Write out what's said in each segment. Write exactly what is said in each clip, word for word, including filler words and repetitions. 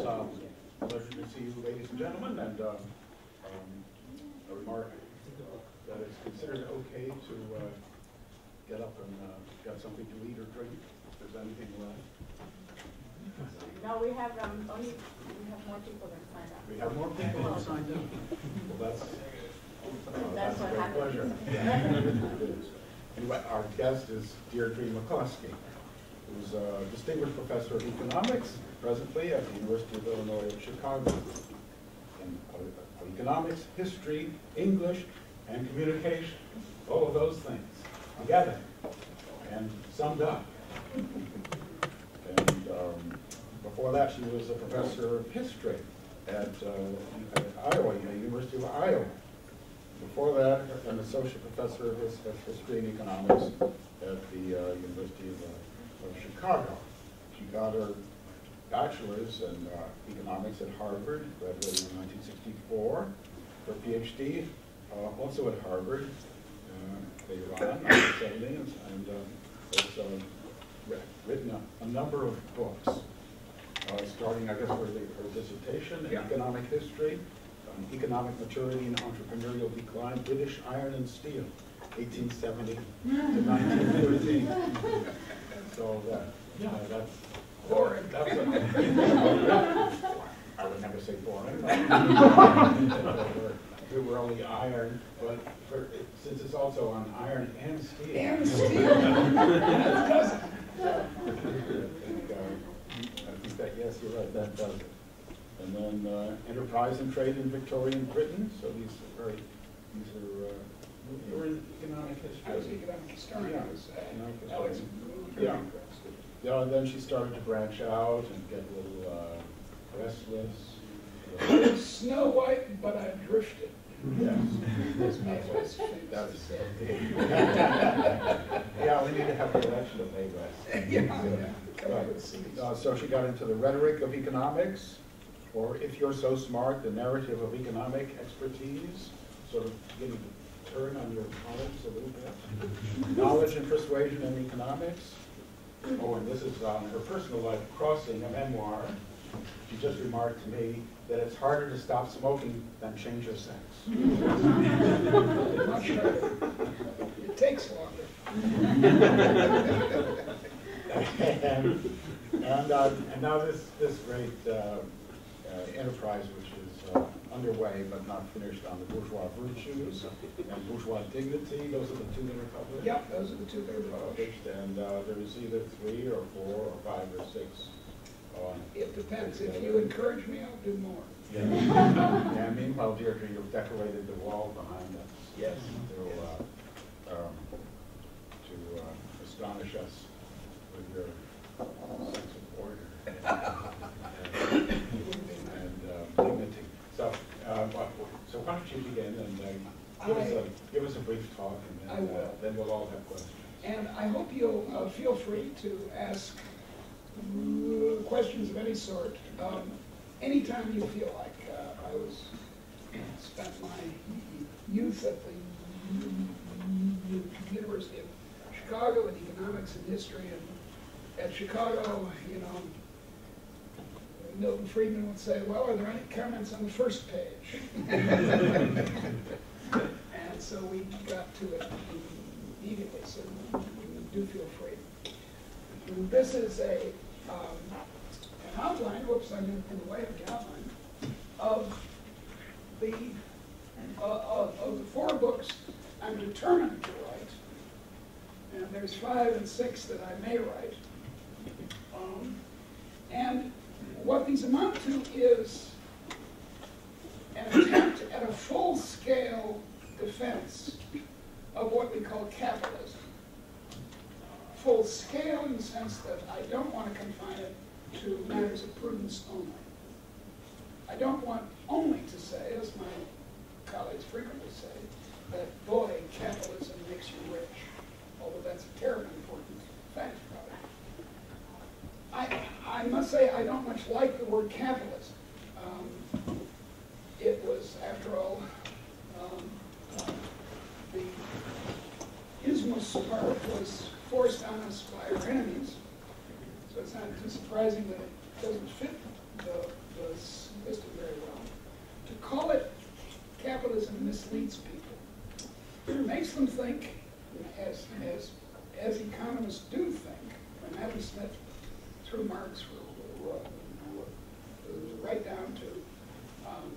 It's uh, a pleasure to see you, ladies and gentlemen, and uh, um, a remark that it's considered okay to uh, get up and uh, get something to eat or drink, if there's anything left. No, we have um, only we have more people that signed up. We have more people that signed up. Well, that's uh, that's, that's a great pleasure. Anyway, our guest is Deirdre McCloskey, who's a distinguished professor of economics, presently at the University of Illinois at Chicago, in uh, economics, history, English, and communication, all of those things together and summed up. And um, before that, she was a professor of history at, uh, at Iowa, the University of Iowa. Before that, an associate professor of history and economics at the uh, University of Iowa. Of Chicago. She got her bachelor's in uh, economics at Harvard, graduated in nineteen sixty-four. Her PhD, uh, also at Harvard, later on, in nineteen seventy, and uh, has uh, written a, a number of books, uh, starting, I guess, with her dissertation in yeah. economic history, um, economic maturity and entrepreneurial decline, British iron and steel, eighteen seventy to nineteen thirteen. So that, yeah, that's boring. That's a, I would never say boring. We were only iron, but for, it, since it's also on iron and steel. And steel. I think, uh, I think that, yes, you're right, that does it. And then uh, enterprise and trade in Victorian Britain. So these are very, these are, uh, you were in economic history. I was an economic historian. Yeah. I was, uh, Alex. Yeah. Yeah, and then she started to branch out and get a little uh, restless. Snow White, but I drifted. Yes. That's my voice. That was it. Yeah, we need to have a collection of A-West. Yeah. Yeah. Right. Uh, so she got into the rhetoric of economics, or if you're so smart, the narrative of economic expertise, sort of beginning to turn on your colleagues a little bit. Knowledge and persuasion in economics. Oh, and this is on um, her personal life, Crossing, a memoir. She just remarked to me that it's harder to stop smoking than change of sex. It takes longer. and and, uh, and now this, this great uh, uh, enterprise, which is uh, underway but not finished, on the bourgeois virtues and bourgeois dignity. Those are the two that are published. Yeah, those are the two that are published. And uh, there's either three or four or five or six. Uh, it depends. If you encourage me, I'll do more. Yeah. Yeah, meanwhile, Deirdre, you've decorated the wall behind us. Yes. To, yes. Uh, um, to uh, astonish us with your sense of order and, and, and uh, dignity. So, uh, so why don't you begin and uh, give, I, us a, give us a brief talk, and then, uh, then we'll all have questions. And I hope you'll uh, feel free to ask questions of any sort, um, anytime you feel like. Uh, I was spent my youth at the University of Chicago in economics and history, and at Chicago, you know, Milton Friedman would say, well, are there any comments on the first page? And so we got to it immediately, so do feel free. And this is a, um, an outline, whoops, I'm in the way of the outline, of the, uh, of, of the four books I'm determined to write. And there's five and six that I may write. Um, and what these amount to is an attempt at a full-scale defense of what we call capitalism. Full-scale in the sense that I don't want to confine it to matters of prudence only. I don't want only to say, as my colleagues frequently say, that, boy, capitalism makes you rich, although that's a terribly important fact. I, I must say I don't much like the word capitalism. Um, it was, after all, um, the ismos part was forced on us by our enemies, so it's not too surprising that it doesn't fit the, uh, uh, right down to um,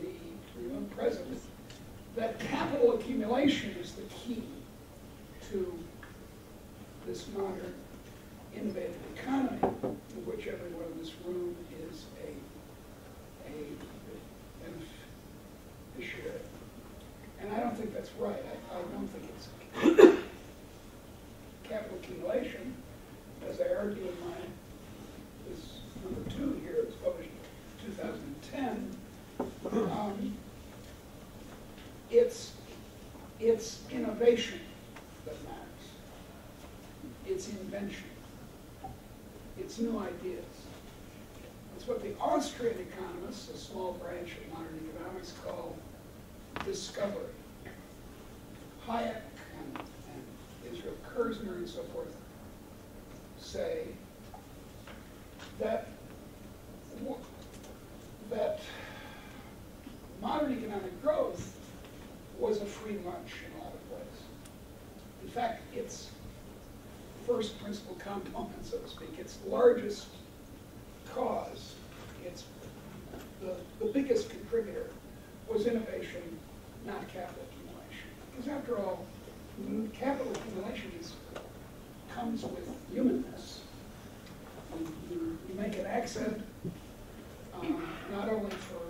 the Cleveland president, that capital accumulation is the key to this modern innovative economy, in which everyone in this room is a, a beneficiary. And I don't think that's right. I, I don't think it's capital accumulation, as I argue in my, this number two here, it's published in two thousand ten, um, it's, it's innovation that matters. It's invention. It's new ideas. It's what the Austrian economists, a small branch of modern economics, call discovery. Hayek and, and Israel Kirzner and so forth say that, that modern economic growth was a free lunch in a lot of ways. In fact, its first principal component, so to speak, its largest cause, its the, the biggest contributor was innovation, not capital accumulation. Because after all, capital accumulation is, comes with humanness. You, you, you make an accent, um, not only for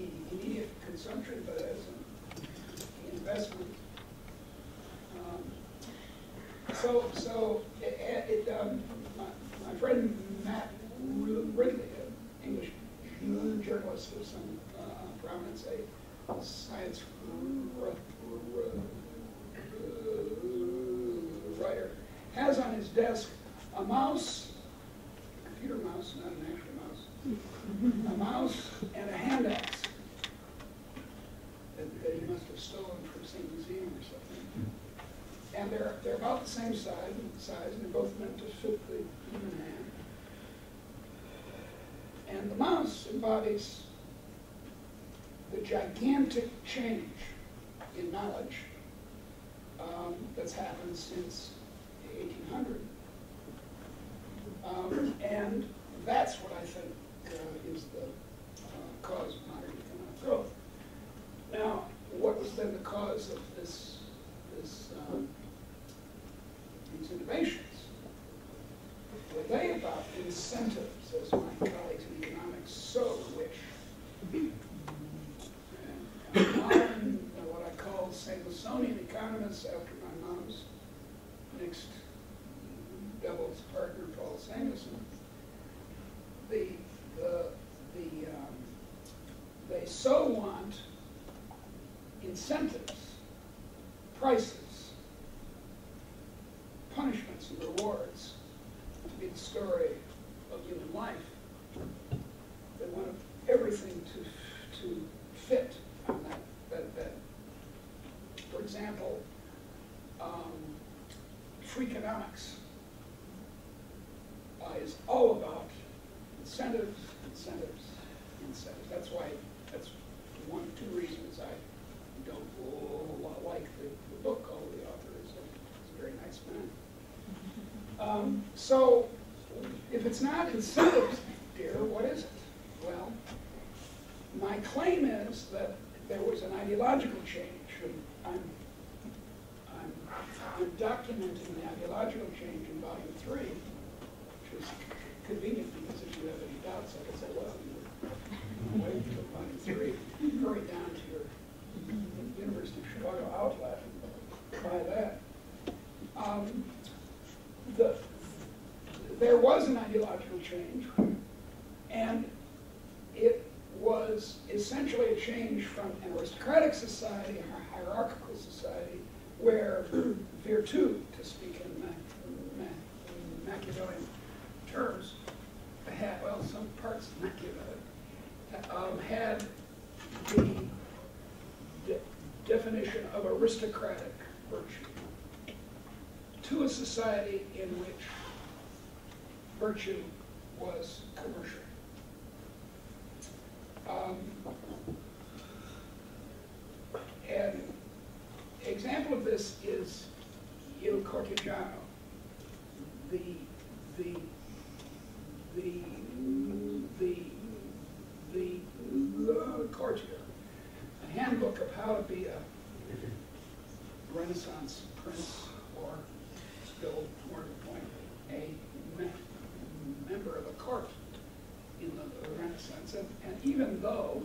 e immediate consumption, but as an investment. Um, so so it, it, um, my, my friend Matt Ridley, an English journalist of some uh, prominence, a science writer, has on his desk a mouse, a computer mouse, not an actual mouse, a mouse and a hand axe that, that he must have stolen from some museum or something. And they're, they're about the same size, size, and they're both meant to fit the human hand. And the mouse embodies the gigantic change in knowledge um, that's happened since eighteen hundred. Um, and that's what I think uh, is the uh, cause of modern economic growth. Now, what was then the cause of this, this um, these innovations? Were they about incentives, as my colleagues in economics so wish? And modern, uh, what I call Samuelsonian economists, after my mom's next devil's partner, Paul Samuelson, the, the, the, um, they so want incentives, prices, punishments, and rewards to be the story of human life. They want everything to, to fit on that, that, that. For example, um, Freakonomics uh, is all about incentives, incentives, incentives. That's why, that's one, two reasons I don't like the, the book, although the author is a, a very nice man. Um, so, if it's not incentives, dear, what is it? Well, my claim is that there was an ideological change, and I'm, I'm, I'm documenting the ideological change in volume three, which is convenient because if you have any doubts, I can say, well, you wait until volume three, hurry down to your University of Chicago outlet and buy that. Um, The, there was an ideological change, and it was essentially a change from an aristocratic society, a hierarchical society, where virtue, to speak in, Ma in Machiavellian terms, had, well, some parts of Machiavellian, um, had the de definition of aristocratic virtue, to a society in which virtue was commercial. Um, an example of this is Il Cortigiano, the, the, the Cortigiano, a handbook of how to be a Renaissance prince, or still more to the point, a me member of a court in the Renaissance. And, and even though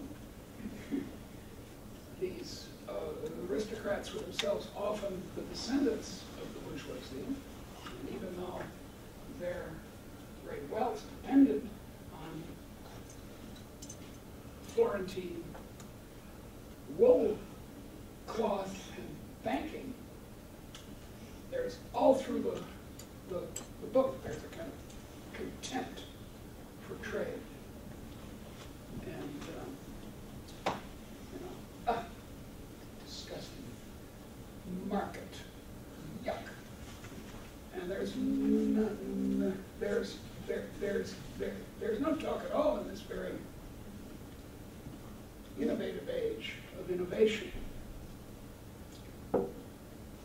these uh, the aristocrats were themselves often the descendants of the bourgeoisie, and even though their great wealth depended on Florentine wool cloth and banking, there's all through the, the, the book, there's a kind of contempt for trade. And, um, you know, ah, disgusting market, yuck. And there's none, there's, there, there's, there, there's no talk at all in this very innovative age of innovation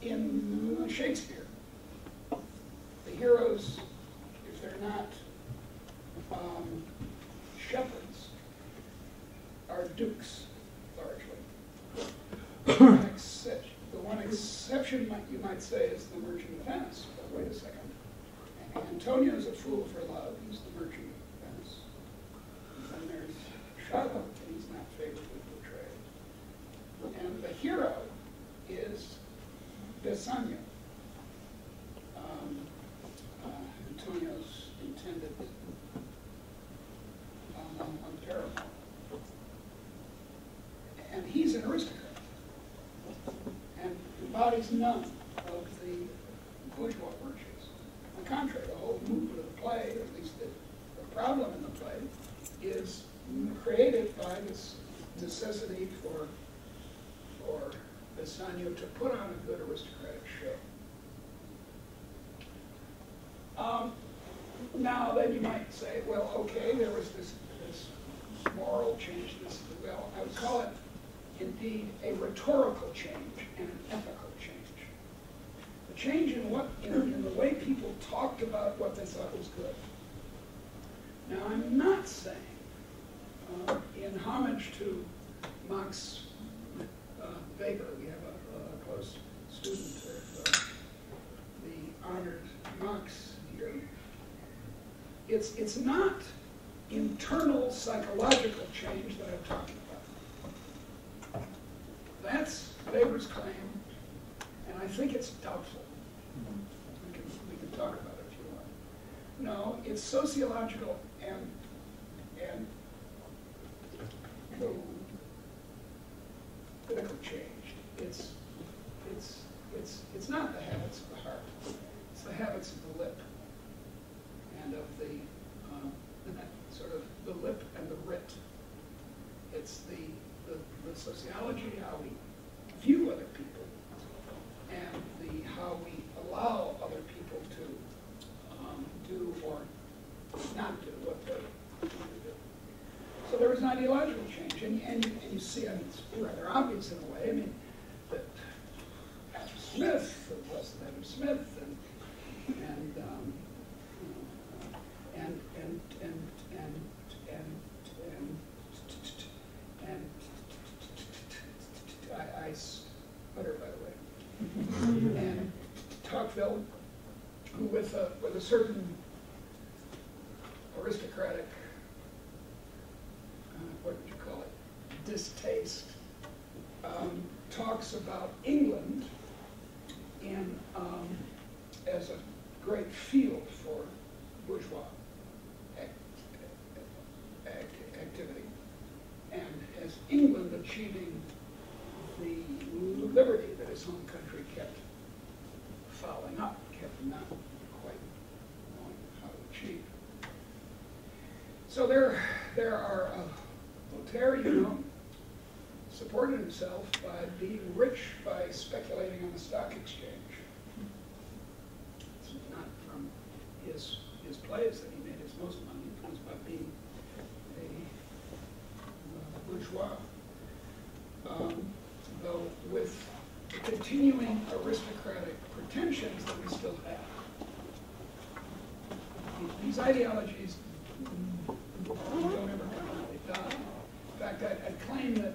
in Shakespeare. The heroes, if they're not um, shepherds, are dukes, largely. The one, exception, the one exception, might, you might say, is the Merchant of Venice. But wait a second. Antonio's a fool for love. He's the Merchant of Venice. And then there's Shylock, and he's not favorably portrayed. And the hero is Bassanio, um, uh, Antonio's intended um, paramour. And he's an aristocrat and embodies none of the bourgeois virtues. On the contrary, the whole movement of the play, or at least the, the problem in the play, is created by this necessity for, for Bassanio to put on a good aristocratic show. Um, now, then you might say, well, okay, there was this, this moral change, this, well, I would call it, indeed, a rhetorical change and an ethical change. A change in, what, in, in the way people talked about what they thought was good. Now, I'm not saying, uh, in homage to Max uh, Weber, student of uh, the honored Max here. It's, it's not internal psychological change that I'm talking about. That's Weber's claim, and I think it's doubtful. We can, we can talk about it if you want. No, it's sociological and, and political change. It's It's, it's, it's not the habits of the heart. It's the habits of the lip and of the um, sort of the lip and the writ. It's the, the, the sociology, how we view other people, and the how we allow other people to um, do or not do what they want to do. So there was an ideological change, and, and, and you see, I mean, it's rather obvious in a way. I mean, that Smith, it was Adam Smith, and and, um, you know, and and and and and and and I, I sputter, by the way, and Tocqueville, who with a with a certain aristocratic, uh, what would you call it, distaste, um, talks about England in um, as a great field for bourgeois act, act, activity, and as England achieving the liberty that his home country kept fouling up, kept not quite knowing how to achieve. So there, there are uh, Voltaire, you know, supported himself by being rich by speculating on the stock exchange. It's not from his, his plays that he made his most money. It comes by being a bourgeois. Um, though with continuing aristocratic pretensions that we still have. These ideologies don't ever die. In fact, I'd, I'd claim that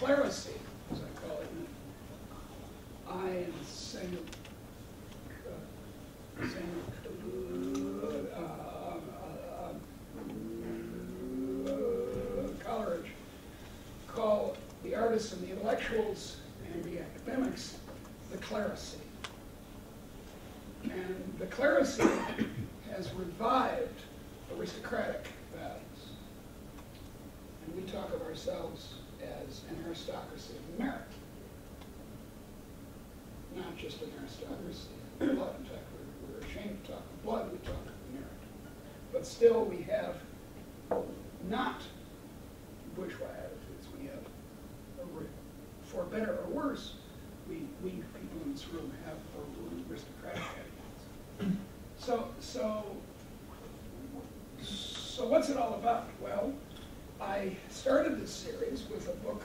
clerisy, as I call it, I sang uh, sang uh, uh, uh, Coleridge call the artists and the intellectuals and the academics the clerisy. And the clerisy has revived aristocratic values. And we talk of ourselves as an aristocracy of merit, not just an aristocracy of blood. In fact, we're, we're ashamed to talk of blood, we talk of merit. But still, we have not bourgeois attitudes. We have, for better or worse, we, we people in this room have aristocratic attitudes. So, so, so what's it all about? Well, I started this series with a book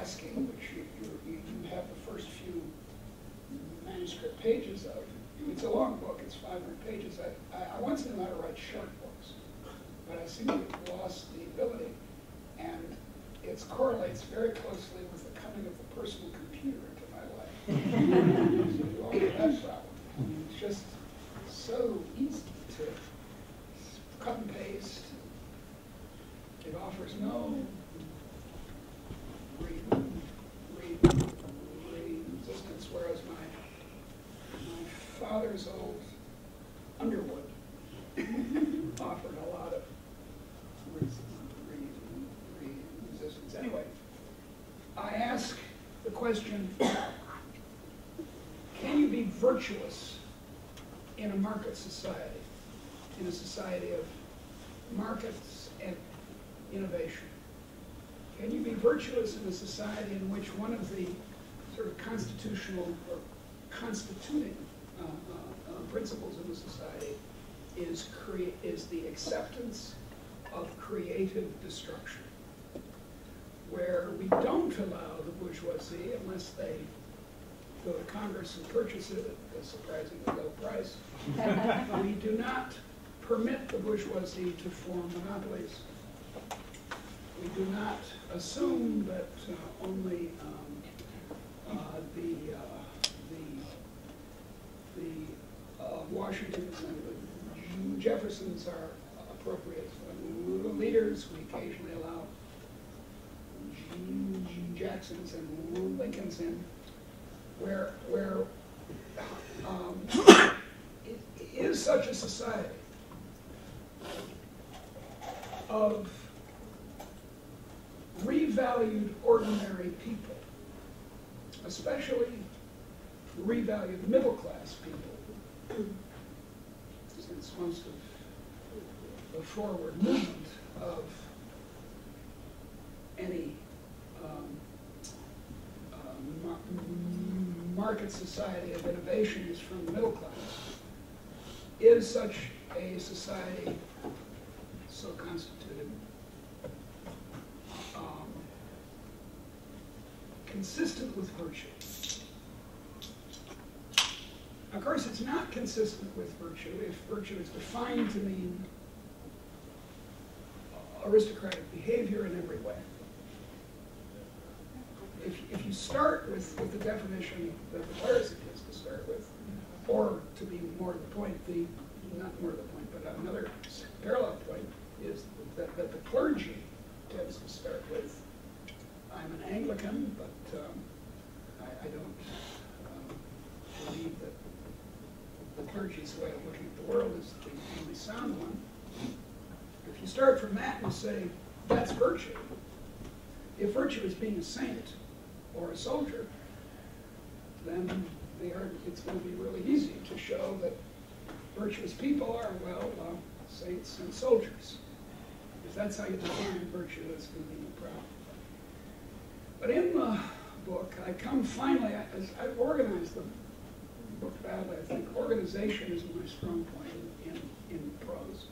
asking, which you, you, you have the first few manuscript pages of. It's a long book, it's five hundred pages. I, I, I once knew how to write short books, but I seem to have lost the ability. And it correlates very closely with the coming of the personal computer into my life. So you all have that problem. It's just so easy to cut and paste. It offers no re re re resistance, whereas my, my father's old Underwood offered a lot of re re resistance. Anyway, I ask the question, can you be virtuous in a market society, in a society of markets and innovation? Can you be virtuous in a society in which one of the sort of constitutional or constituting uh, uh, uh, principles of the society is crea is the acceptance of creative destruction, where we don't allow the bourgeoisie, unless they go to Congress and purchase it at a surprisingly low price, we do not permit the bourgeoisie to form monopolies. We do not assume that uh, only um, uh, the, uh, the the uh, Washingtons and the Jeffersons are appropriate leaders. We occasionally allow Jacksons and Lincolns in, where where um, it is such a society of revalued ordinary people, especially revalued middle-class people, since most of the forward movement of any um, uh, mar market society of innovation is from the middle class, is such a society so constituted consistent with virtue? Of course, it's not consistent with virtue if virtue is defined to mean aristocratic behavior in every way. If, if you start with, with the definition that the clerisy is to start with, or to be more to the point, the not more to the point, but another parallel point is that, that the clergy tends to start with, I'm an Anglican, but um, I, I don't um, believe that the clergy's way of looking at the world is the only sound one. If you start from that and say, that's virtue, if virtue is being a saint or a soldier, then they are, it's going to be really easy to show that virtuous people are, well, uh, saints and soldiers. If that's how you define virtue, that's going to be no problem. But in the book, I come finally, I, I've organized the book badly. I think organization is my strong point in, in, in prose.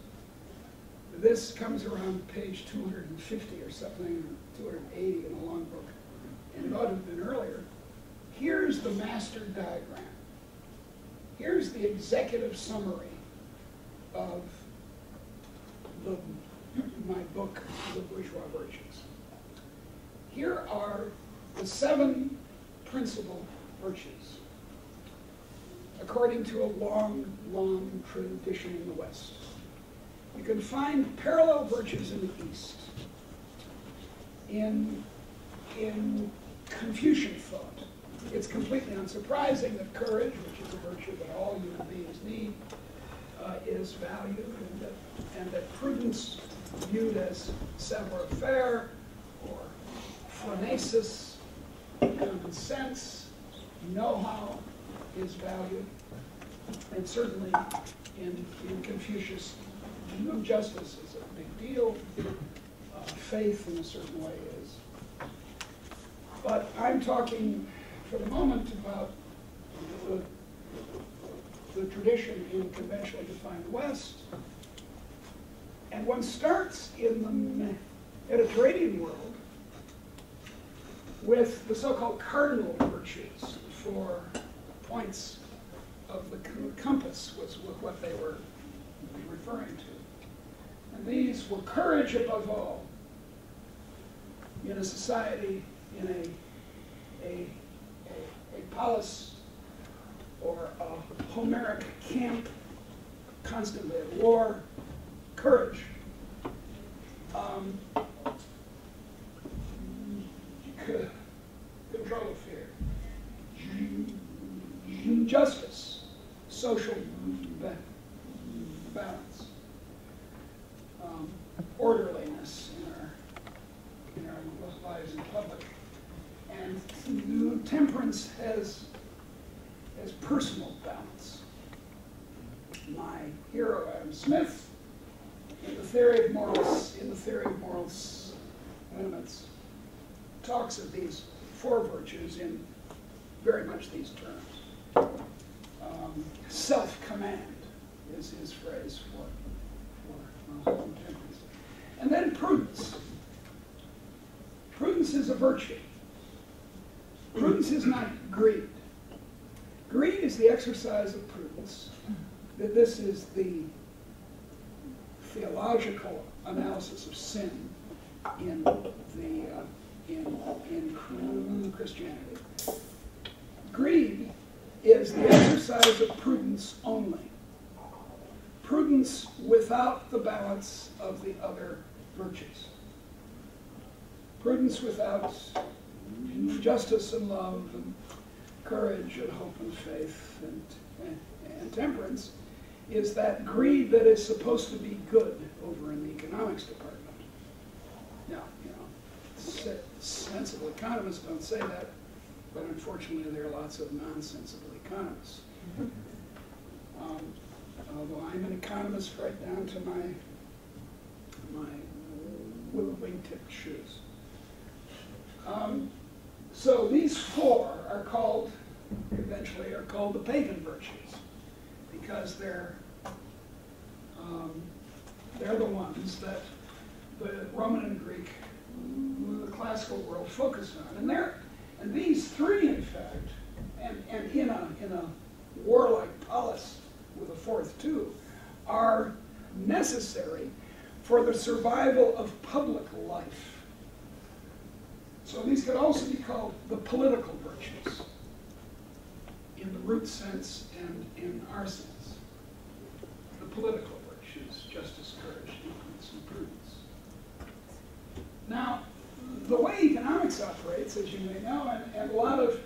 This comes around page two hundred fifty or something, or two hundred eighty in a long book, and it ought to have been earlier. Here's the master diagram. Here's the executive summary of the, my book, The Bourgeois Virtues. Here are the seven principal virtues, according to a long, long tradition in the West. You can find parallel virtues in the East, in, in Confucian thought. It's completely unsurprising that courage, which is a virtue that all human beings need, uh, is valued, and that, and that prudence, viewed as savoir-faire or phronesis, common sense, know-how, is valued. And certainly in, in Confucius, the view of justice is a big deal. Uh, faith in a certain way is. But I'm talking for the moment about the, the tradition in conventionally defined West. And one starts in the Mediterranean world with the so-called cardinal virtues, for points of the compass was what they were referring to. And these were courage above all in a society, in a, a a polis or a Homeric camp, constantly at war, courage. Um, control of fear. Justice, social balance, um, orderliness in our, in our lives in public. And temperance has, has personal balance. My hero, Adam Smith, in the theory of moral, in the theory of moral sentiments, talks of these four virtues in very much these terms. Um, self-command is his phrase for, for uh, temperance, and then prudence. Prudence is a virtue. Prudence is not greed. Greed is the exercise of prudence. That this is the theological analysis of sin in the uh, in in Christianity. Greed is the exercise of prudence only. Prudence without the balance of the other virtues. Prudence without justice and love and courage and hope and faith and, and, and temperance is that greed that is supposed to be good over in the economics department. Now, you know, sensible economists don't say that, but unfortunately there are lots of non-sensible economists. Um, although I'm an economist right down to my, my wing-tipped shoes. Um, So these four are called, eventually, are called the pagan virtues, because they're um, they're the ones that the Roman and Greek, the classical world, focused on, and they're and these three, in fact, and and in a in a warlike polis with a fourth too, are necessary for the survival of public life. So these could also be called the political virtues in the root sense and in our sense. The political virtues, justice, courage, temperance, and prudence. Now, the way economics operates, as you may know, and, and a lot of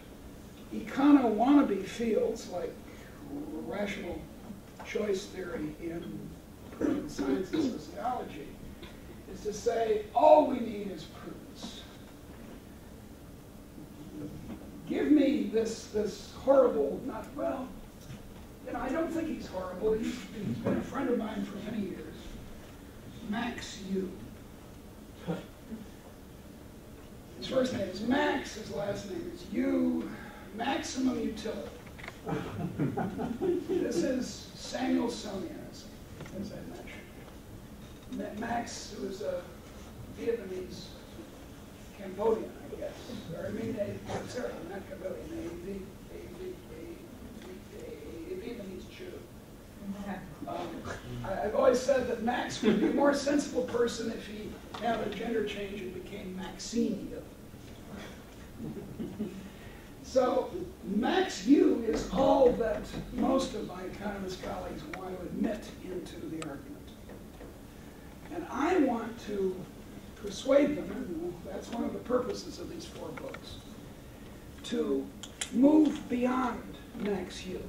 econo-wannabe fields like rational choice theory in political science and sociology, is to say all we need is prudence. Give me this this horrible, not well, you know, I don't think he's horrible. He's, he's been a friend of mine for many years. Max Yu. His first name is Max, his last name is Yu. Maximum utility. This is Samuelsonian, as I mentioned. Max was a Vietnamese Cambodian. Yes, or I mean, I'm sorry, not Cambodian, a Vietnamese Jew. Um, I've always said that Max would be a more sensible person if he had a gender change and became Maximio. So Mac's view is all that most of my economist colleagues want to admit into the argument. And I want to persuade them, and that's one of the purposes of these four books, to move beyond Mac's view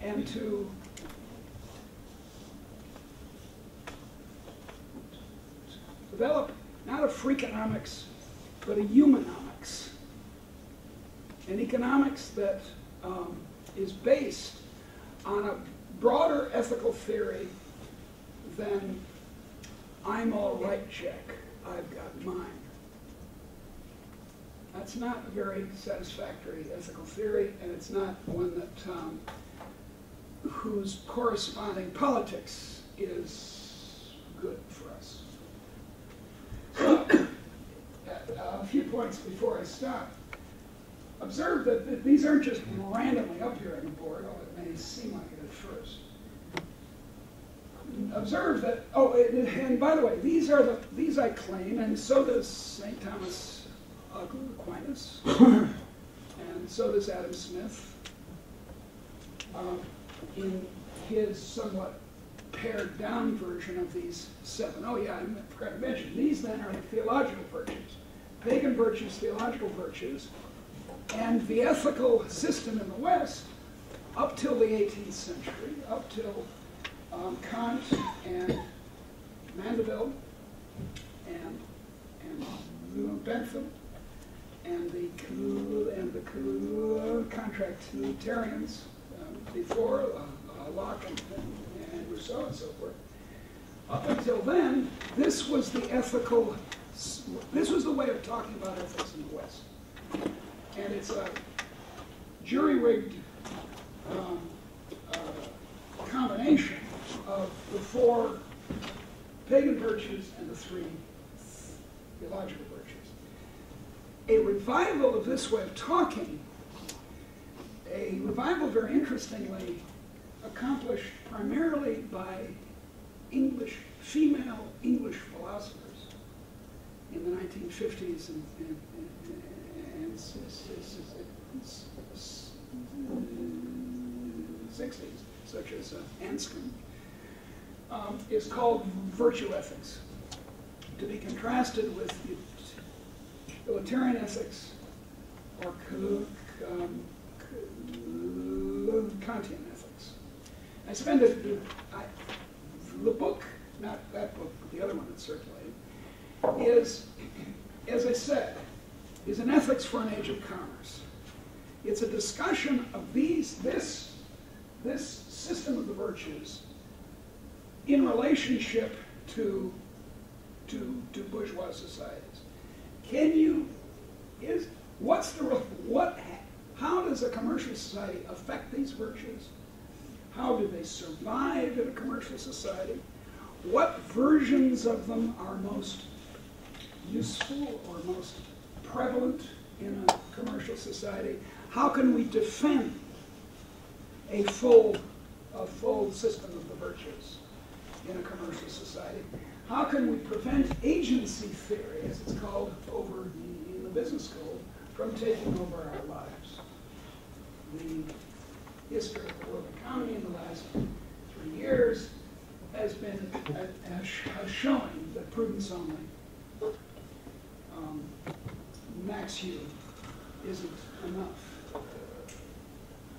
and to develop not a Freakonomics, but a humanomics, an economics that um, is based on a broader ethical theory than I'm all right, check, I've got mine. That's not a very satisfactory ethical theory, and it's not one that um, whose corresponding politics is good for us. So, a few points before I stop. Observe that these aren't just randomly up here on the board, although it may seem like it at first. Observe that, oh, and by the way, these are the, these I claim, and so does Saint Thomas Aquinas, and so does Adam Smith, um, in his somewhat pared down version of these seven. Oh yeah, I forgot to mention, these then are the theological virtues. Pagan virtues, theological virtues, and the ethical system in the West, up till the eighteenth century, up till Um, Kant and Mandeville and, and Bentham and the and the contractitarians um, before uh, uh, Locke and, and Rousseau and so forth. Up until then, this was the ethical. This was the way of talking about ethics in the West, and it's a jury-rigged um, uh, combination of the four pagan virtues and the three theological virtues. A revival of this way of talking, a revival very interestingly accomplished primarily by English, female English philosophers in the nineteen fifties and, and, and, and sixties, such as uh, Anscombe. Um, is called virtue ethics, to be contrasted with utilitarian ethics or Kantian ethics. I spend a, I, the book, not that book, but the other one that circulated, is, as I said, is an ethics for an age of commerce. It's a discussion of these, this, this system of the virtues in relationship to, to, to bourgeois societies. Can you, is, what's the, what, how does a commercial society affect these virtues? How do they survive in a commercial society? What versions of them are most useful or most prevalent in a commercial society? How can we defend a full, a full system of the virtues in a commercial society? How can we prevent agency theory, as it's called over in the business school, from taking over our lives? The history of the world economy in the last three years has been has shown that prudence only, um, Max Hugh, isn't enough.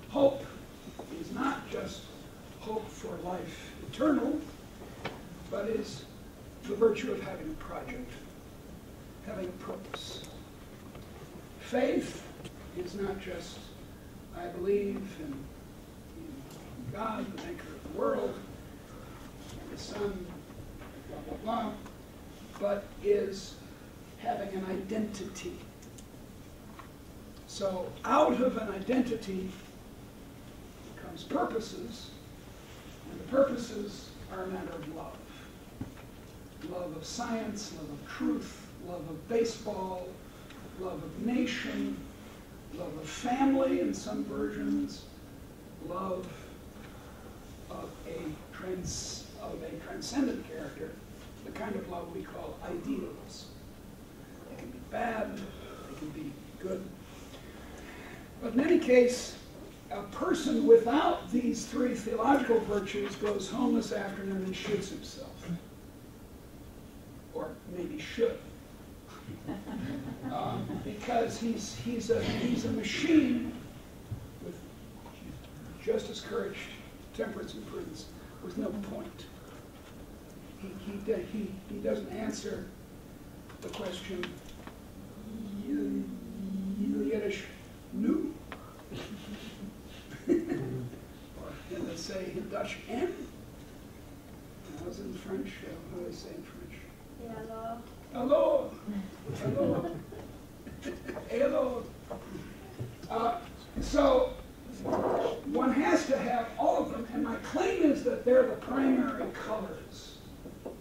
Hope is not just hope for life eternal, but is the virtue of having a project, having a purpose. Faith is not just, I believe in, in God, the maker of the world, and the Son, blah, blah, blah, but is having an identity. So out of an identity comes purposes, and the purposes are a matter of love. Love of science, love of truth, love of baseball, love of nation, love of family in some versions, love of a, trans, of a transcendent character, the kind of love we call ideals. They can be bad, they to be good. But in any case, a person without these three theological virtues goes home this afternoon and shoots himself. Or maybe should. Uh, because he's, he's, a, he's a machine with justice, courage, temperance, and prudence, with no point. He, he, he, he doesn't answer the question, Yiddish, nu. Or let's say Dutch, en. I was in French, how do they say in French? Hello. Hello. Hello. Hello. Uh, so one has to have all of them, and my claim is that they're the primary colors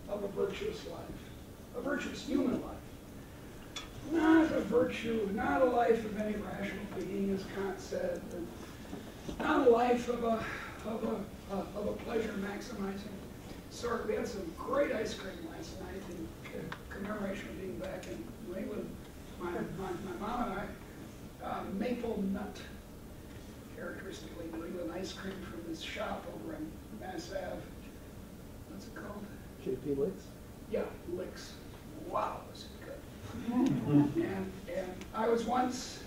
of a virtuous life, a virtuous human life. Not a virtue, not a life of any rational being, as Kant said, not a life of a, of a, of a pleasure maximizing sort. We had some great ice cream last night in commemoration of being back in New England. My, my, my mom and I, uh, maple nut, characteristically New England ice cream from this shop over in Mass Avenue. What's it called? J P Licks? Yeah, Licks. Wow, was it good. and, and I was once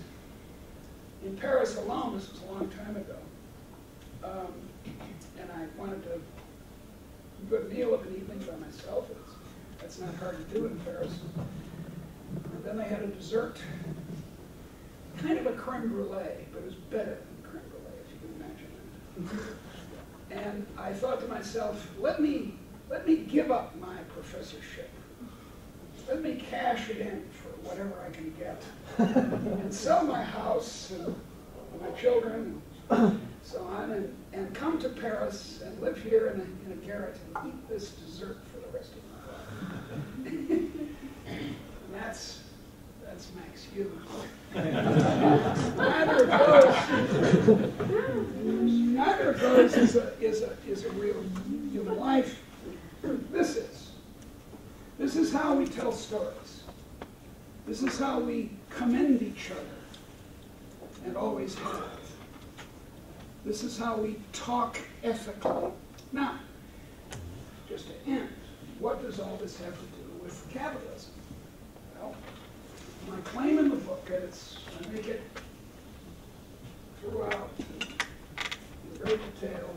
in Paris alone, this was a long time ago, um, and I wanted to good meal of an evening by myself. It's, that's not hard to do in Paris. And then they had a dessert, kind of a creme brulee, but it was better than creme brulee, if you can imagine that. And I thought to myself, let me let me give up my professorship. Let me cash it in for whatever I can get, and sell my house and my children. So on, and, and come to Paris and live here in a, in a garret and eat this dessert for the rest of my life. And that's, that's Max Hughes. Neither of those, neither of those is a, is a, is a real human life. This is. This is how we tell stories. This is how we commend each other, and always have. This is how we talk ethically. Now, just to end, what does all this have to do with capitalism? Well, my claim in the book, and it's, I make it throughout in great detail,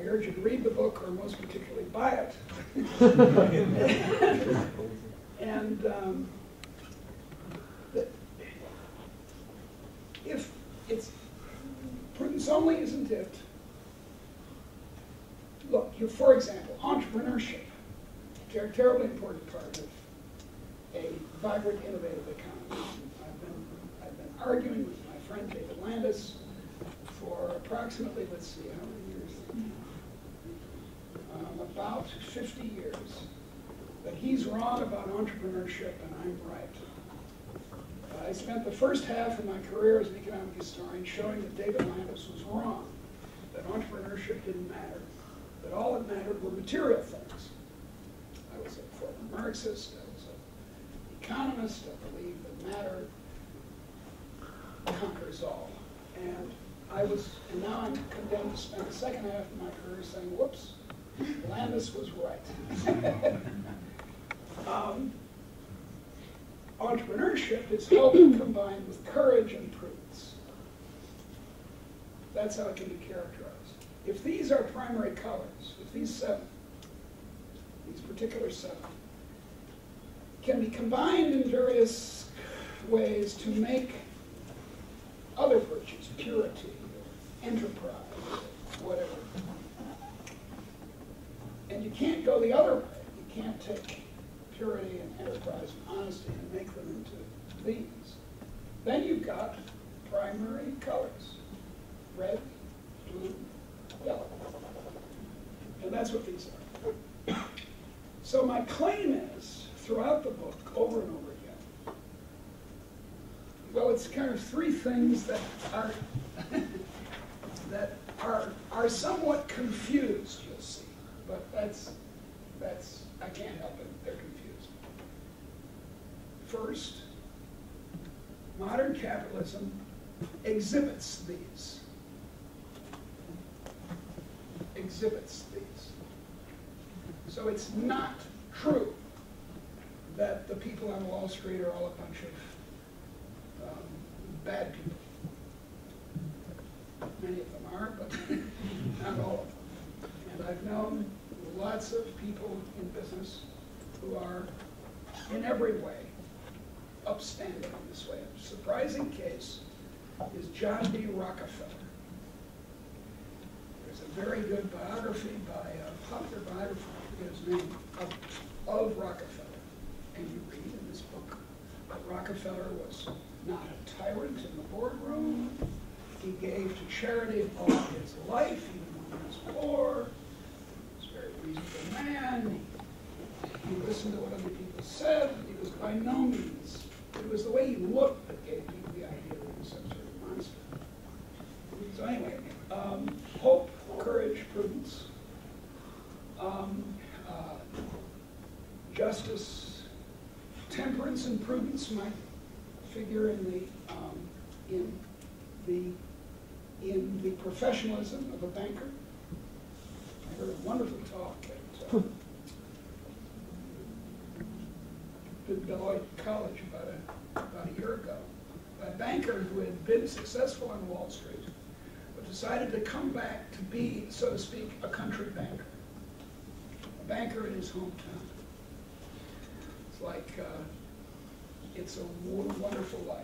I urge you to read the book, or most particularly buy it. and um, the, if it's, prudence only isn't it. Look, you, for example, entrepreneurship, ter terribly important part of a vibrant, innovative economy. I've been, I've been arguing with my friend David Landis for approximately, let's see, how many years? Um, about fifty years. But he's wrong about entrepreneurship, and I'm right. I spent the first half of my career as an economic historian showing that David Landis was wrong, that entrepreneurship didn't matter, that all that mattered were material things. I was a former Marxist, I was an economist, I believe that matter conquers all. And I was, and now I'm condemned to spend the second half of my career saying, whoops, Landis was right. um, Entrepreneurship is hope combined with courage and prudence. That's how it can be characterized. If these are primary colors, if these seven, these particular seven, can be combined in various ways to make other virtues, purity, enterprise, whatever. And you can't go the other way. You can't take purity and enterprise and honesty and make them into these. Then you've got primary colors, red, blue, yellow. And that's what these are. So my claim is, throughout the book, over and over again, well, it's kind of three things that are, that are, are somewhat confused, you'll see. But that's, that's, I can't help it, they're confused. First, modern capitalism exhibits these. Exhibits these. So it's not true that the people on Wall Street are all a bunch of um, bad people. Many of them are, but not all of them. And I've known lots of people in business who are, in every way, upstanding in this way. A surprising case is John D. Rockefeller. There's a very good biography by a popular biographer, I forget his name, of, of Rockefeller. And you read in this book that Rockefeller was not a tyrant in the boardroom. He gave to charity all his life, even when he was poor. He was a very reasonable man. He, he listened to what other people said. He was by no means. It was the way he looked that gave people the idea that he was some sort of monster. So anyway, um, hope, courage, prudence, um, uh, justice, temperance, and prudence might figure in the um, in the in the professionalism of a banker. I heard a wonderful talk at uh, Deloitte College about a, about a year ago by a banker who had been successful on Wall Street but decided to come back to be, so to speak, a country banker, a banker in his hometown. It's like uh, it's a wonderful life.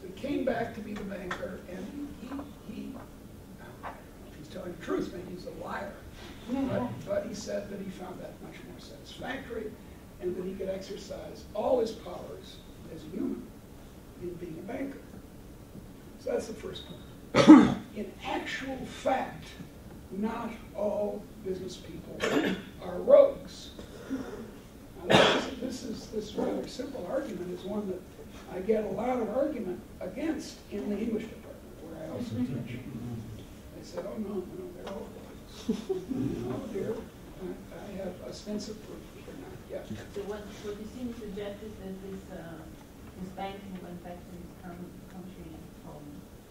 So he came back to be the banker, and he, he I don't know if he's telling the truth, maybe he's a liar, but, but he said that he found that much more satisfactory, and that he could exercise all his powers as a human in being a banker. So that's the first point. In actual fact, not all business people are rogues. Now, this, is, this, is, this rather simple argument is one that I get a lot of argument against in the English department, where I also teach. They said, oh no, no, they're all rogues. No, dear, I, I have ostensive proof. Yeah. So what what you seem to suggest is that this uh, this banking went back to his country home.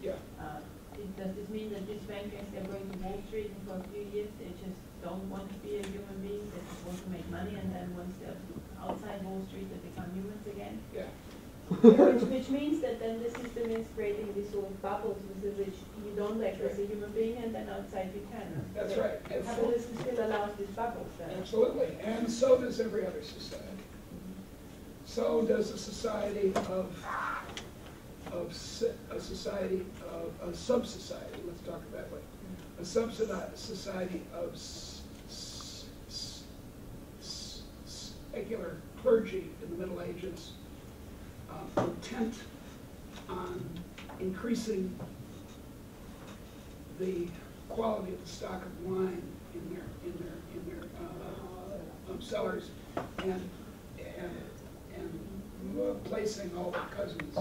Yeah. Uh, it, does this mean that these bankers they're going to Wall Street and for a few years they just don't want to be a human being? They just want to make money, and then once they're outside Wall Street, they become humans again. Yeah. which, which means that then the system is creating these sort of bubbles within which you don't act as a human being, and then outside you can. That's so right. And capitalism still allows these bubbles then. Absolutely. And so does every other society. So does a society of of a society of a sub society. Let's talk it that way. A sub society of s s s s secular clergy in the Middle Ages. Uh, intent on increasing the quality of the stock of wine in their in their in their uh, um, cellars, and and and uh, placing all their cousins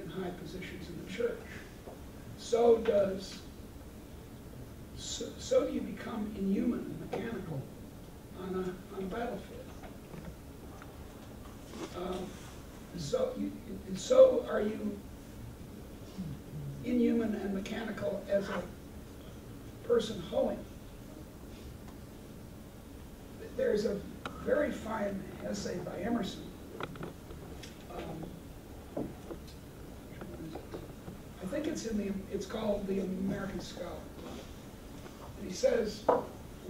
in high positions in the church. So does so, so do you become inhuman and mechanical on a on a battlefield. Uh, So, you, and so are you inhuman and mechanical as a person hoeing. There's a very fine essay by Emerson. Um, I think it's in the. It's called The American Scholar. And he says,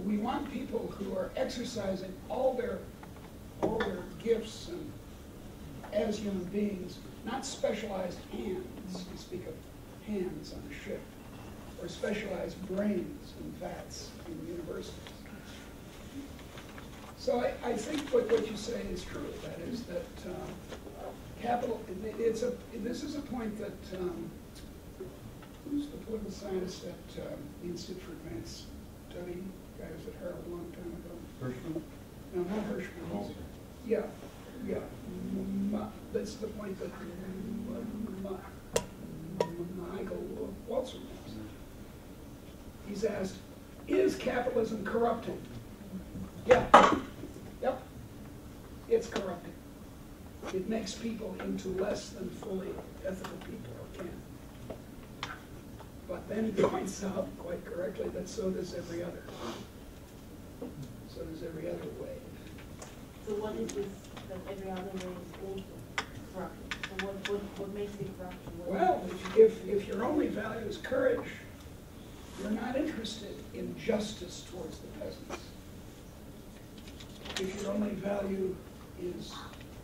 we want people who are exercising all their all their gifts and. As human beings, not specialized hands. We speak of hands on a ship, or specialized brains and vats in universities. So I, I think what, what you say is true. That is that uh, capital. It's a. This is a point that um, who's the political scientist at um, the Institute for Advanced Study? Guy was at Harvard a long time ago. Hirschman. No, not Hirschman. Oh. Yeah. Yeah, that's the point that Michael Walzer makes. He's asked, is capitalism corrupting? Yeah, yep, it's corrupting. It makes people into less than fully ethical people, or can. But then he points out quite correctly that so does every other. So does every other way. So what is this that every other way is also corruption? So what, what, what makes it corruption? What well, if, if your only value is courage, you're not interested in justice towards the peasants. If your only value is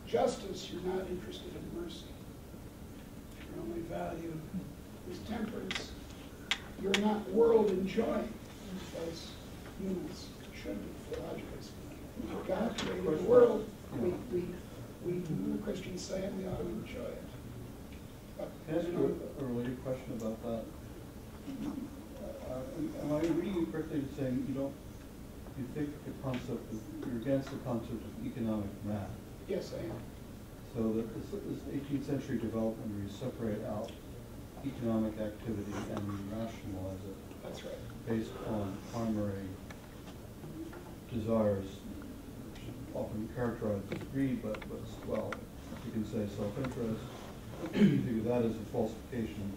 justice, you're not interested in mercy. If your only value is temperance, you're not world enjoying, as humans should be, theologically speaking. God created the world, we, we, we Christians say, and we ought to enjoy it. But, Can I ask you a related question about that? Uh, am I reading you correctly as saying you don't, you think the concept of, you're against the concept of economic math? Yes, I am. So that this, this eighteenth century development where you separate out economic activity and you rationalize it. That's right. Based on primary desires, which often characterized as greed, but, but well, you can say self-interest. You think of that as a falsification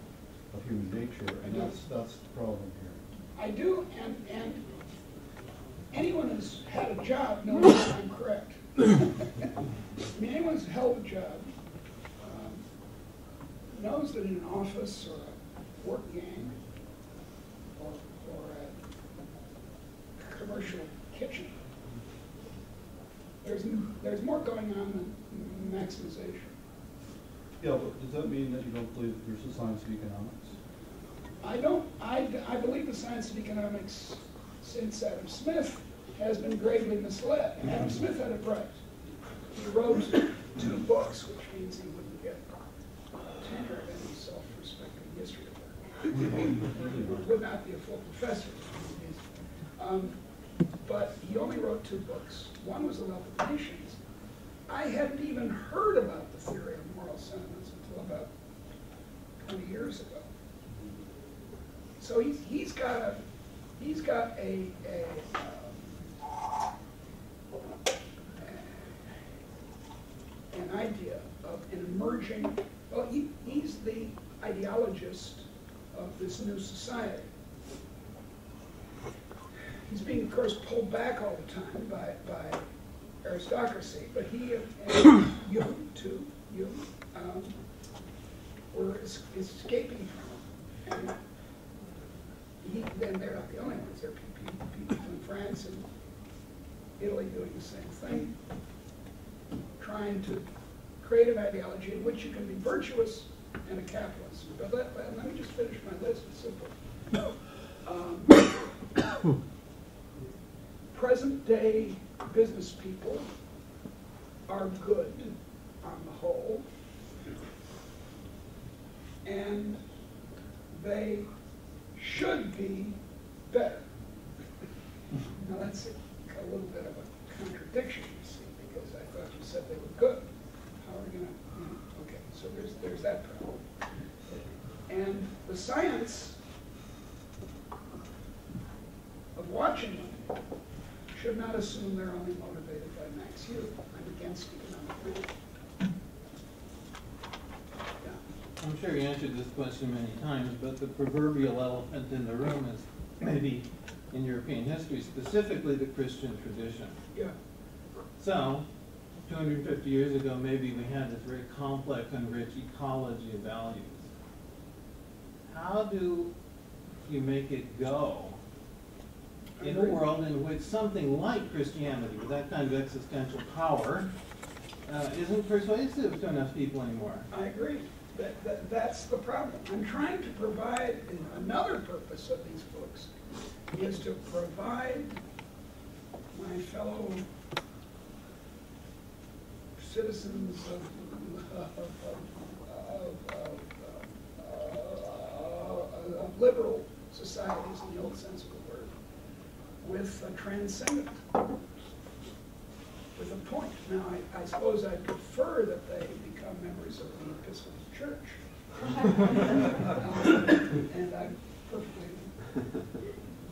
of human nature, and that's, that's the problem here. I do, and, and anyone who's had a job knows that I'm correct. I mean, anyone who's held a job um, knows that in an office or a work gang or, or a commercial kitchen, there's, there's more going on than maximization. Yeah, but does that mean that you don't believe that there's a science of economics? I don't. I, I believe the science of economics, since Adam Smith, has been gravely misled. And Adam Smith had a prize. He wrote two books, which means he wouldn't get tenure of any self-respecting history of that. He would not be a full professor. Um, but he only wrote two books. One was The Wealth of Nations. I hadn't even heard about the Theory of Moral Sentiments until about twenty years ago. So he's, he's got a, he's got a, a an idea of an emerging, well, he, he's the ideologist of this new society. He's being, of course, pulled back all the time by, by aristocracy, but he and you, too, you, um, were es escaping from him. And he, then they're not the only ones. There are people in France and Italy doing the same thing, trying to create an ideology in which you can be virtuous and a capitalist. But let, let, let me just finish my list. It's simple. Um, present-day business people are good on the whole, and they should be better. Now that's a little bit of a contradiction. Said they were good. How are we going to, you know, okay, so there's, there's that problem. And the science of watching them should not assume they're only motivated by Max Huth. I'm against economic freedom. Yeah. I'm sure you answered this question many times, but the proverbial elephant in the room is maybe in European history, specifically the Christian tradition. Yeah. So, two hundred fifty years ago, maybe we had this very complex and rich ecology of values. How do you make it go in a world in which something like Christianity, with that kind of existential power, uh, isn't persuasive to enough people anymore? I agree. That, that, that's the problem. I'm trying to provide, and another purpose of these books is to provide my fellow citizens of, of, of, of, of, of liberal societies, in the old sense of the word, with a transcendent, with a point. Now, I, I suppose I prefer that they become members of the Episcopal Church. um, and I'm perfectly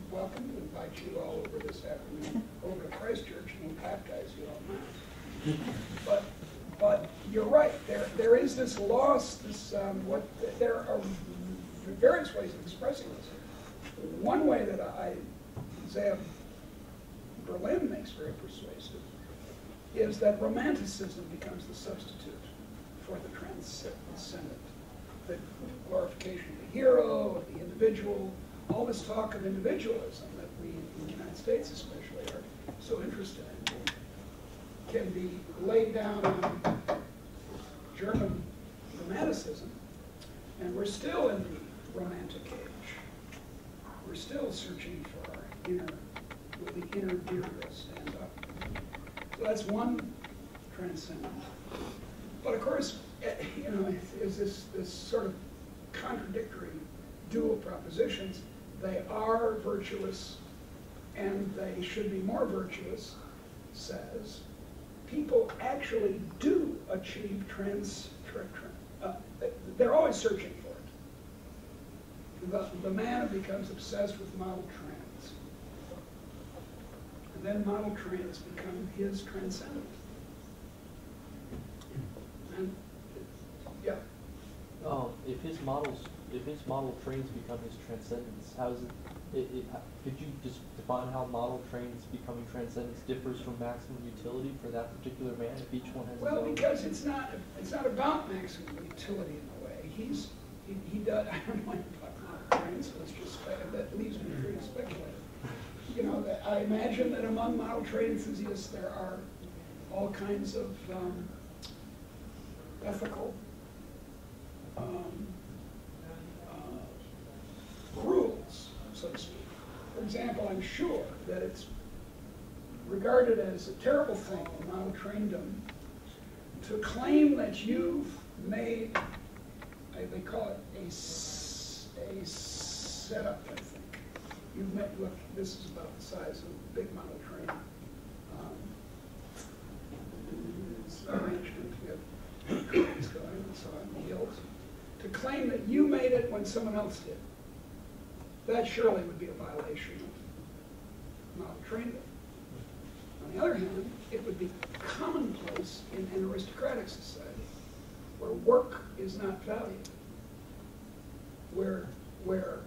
welcome to invite you all over this afternoon over to Christ Church, and we'll baptize you all night. But, but you're right. There, there is this loss. This um, what there are various ways of expressing this. One way that I, Isaiah Berlin makes very persuasive is that romanticism becomes the substitute for the transcendent, the glorification of the hero, of the individual. All this talk of individualism that we, in the United States especially, are so interested in can be laid down on German romanticism. And we're still in the romantic age. We're still searching for our inner, will the inner deer will stand up. So that's one transcendent. But of course, you know, is this, this sort of contradictory dual propositions. They are virtuous, and they should be more virtuous, says, people actually do achieve trans, tra, tra, uh, they're always searching for it. The, the man becomes obsessed with model trans. And then model trans become his transcendent. And, yeah? Oh, if his models, if his model trains become his transcendence, how is it, it, it, could you just define how model trains becoming transcendence differs from maximum utility for that particular man, if each one has? Well, because it's not, it's not about maximum utility in a way. He's, he, he does, I don't know about model trains, let's just, that leaves me free to speculate. You know, that I imagine that among model train enthusiasts, there are all kinds of um, ethical, um, rules, so to speak. For example, I'm sure that it's regarded as a terrible thing in model traindom to claim that you've made, they call it a, a setup, I think. You've made, look, this is about the size of a big model train. Um, it's arrangement, you have going, so on the hills. To claim that you made it when someone else did. That surely would be a violation of model training. On the other hand, it would be commonplace in an aristocratic society where work is not valued, where, where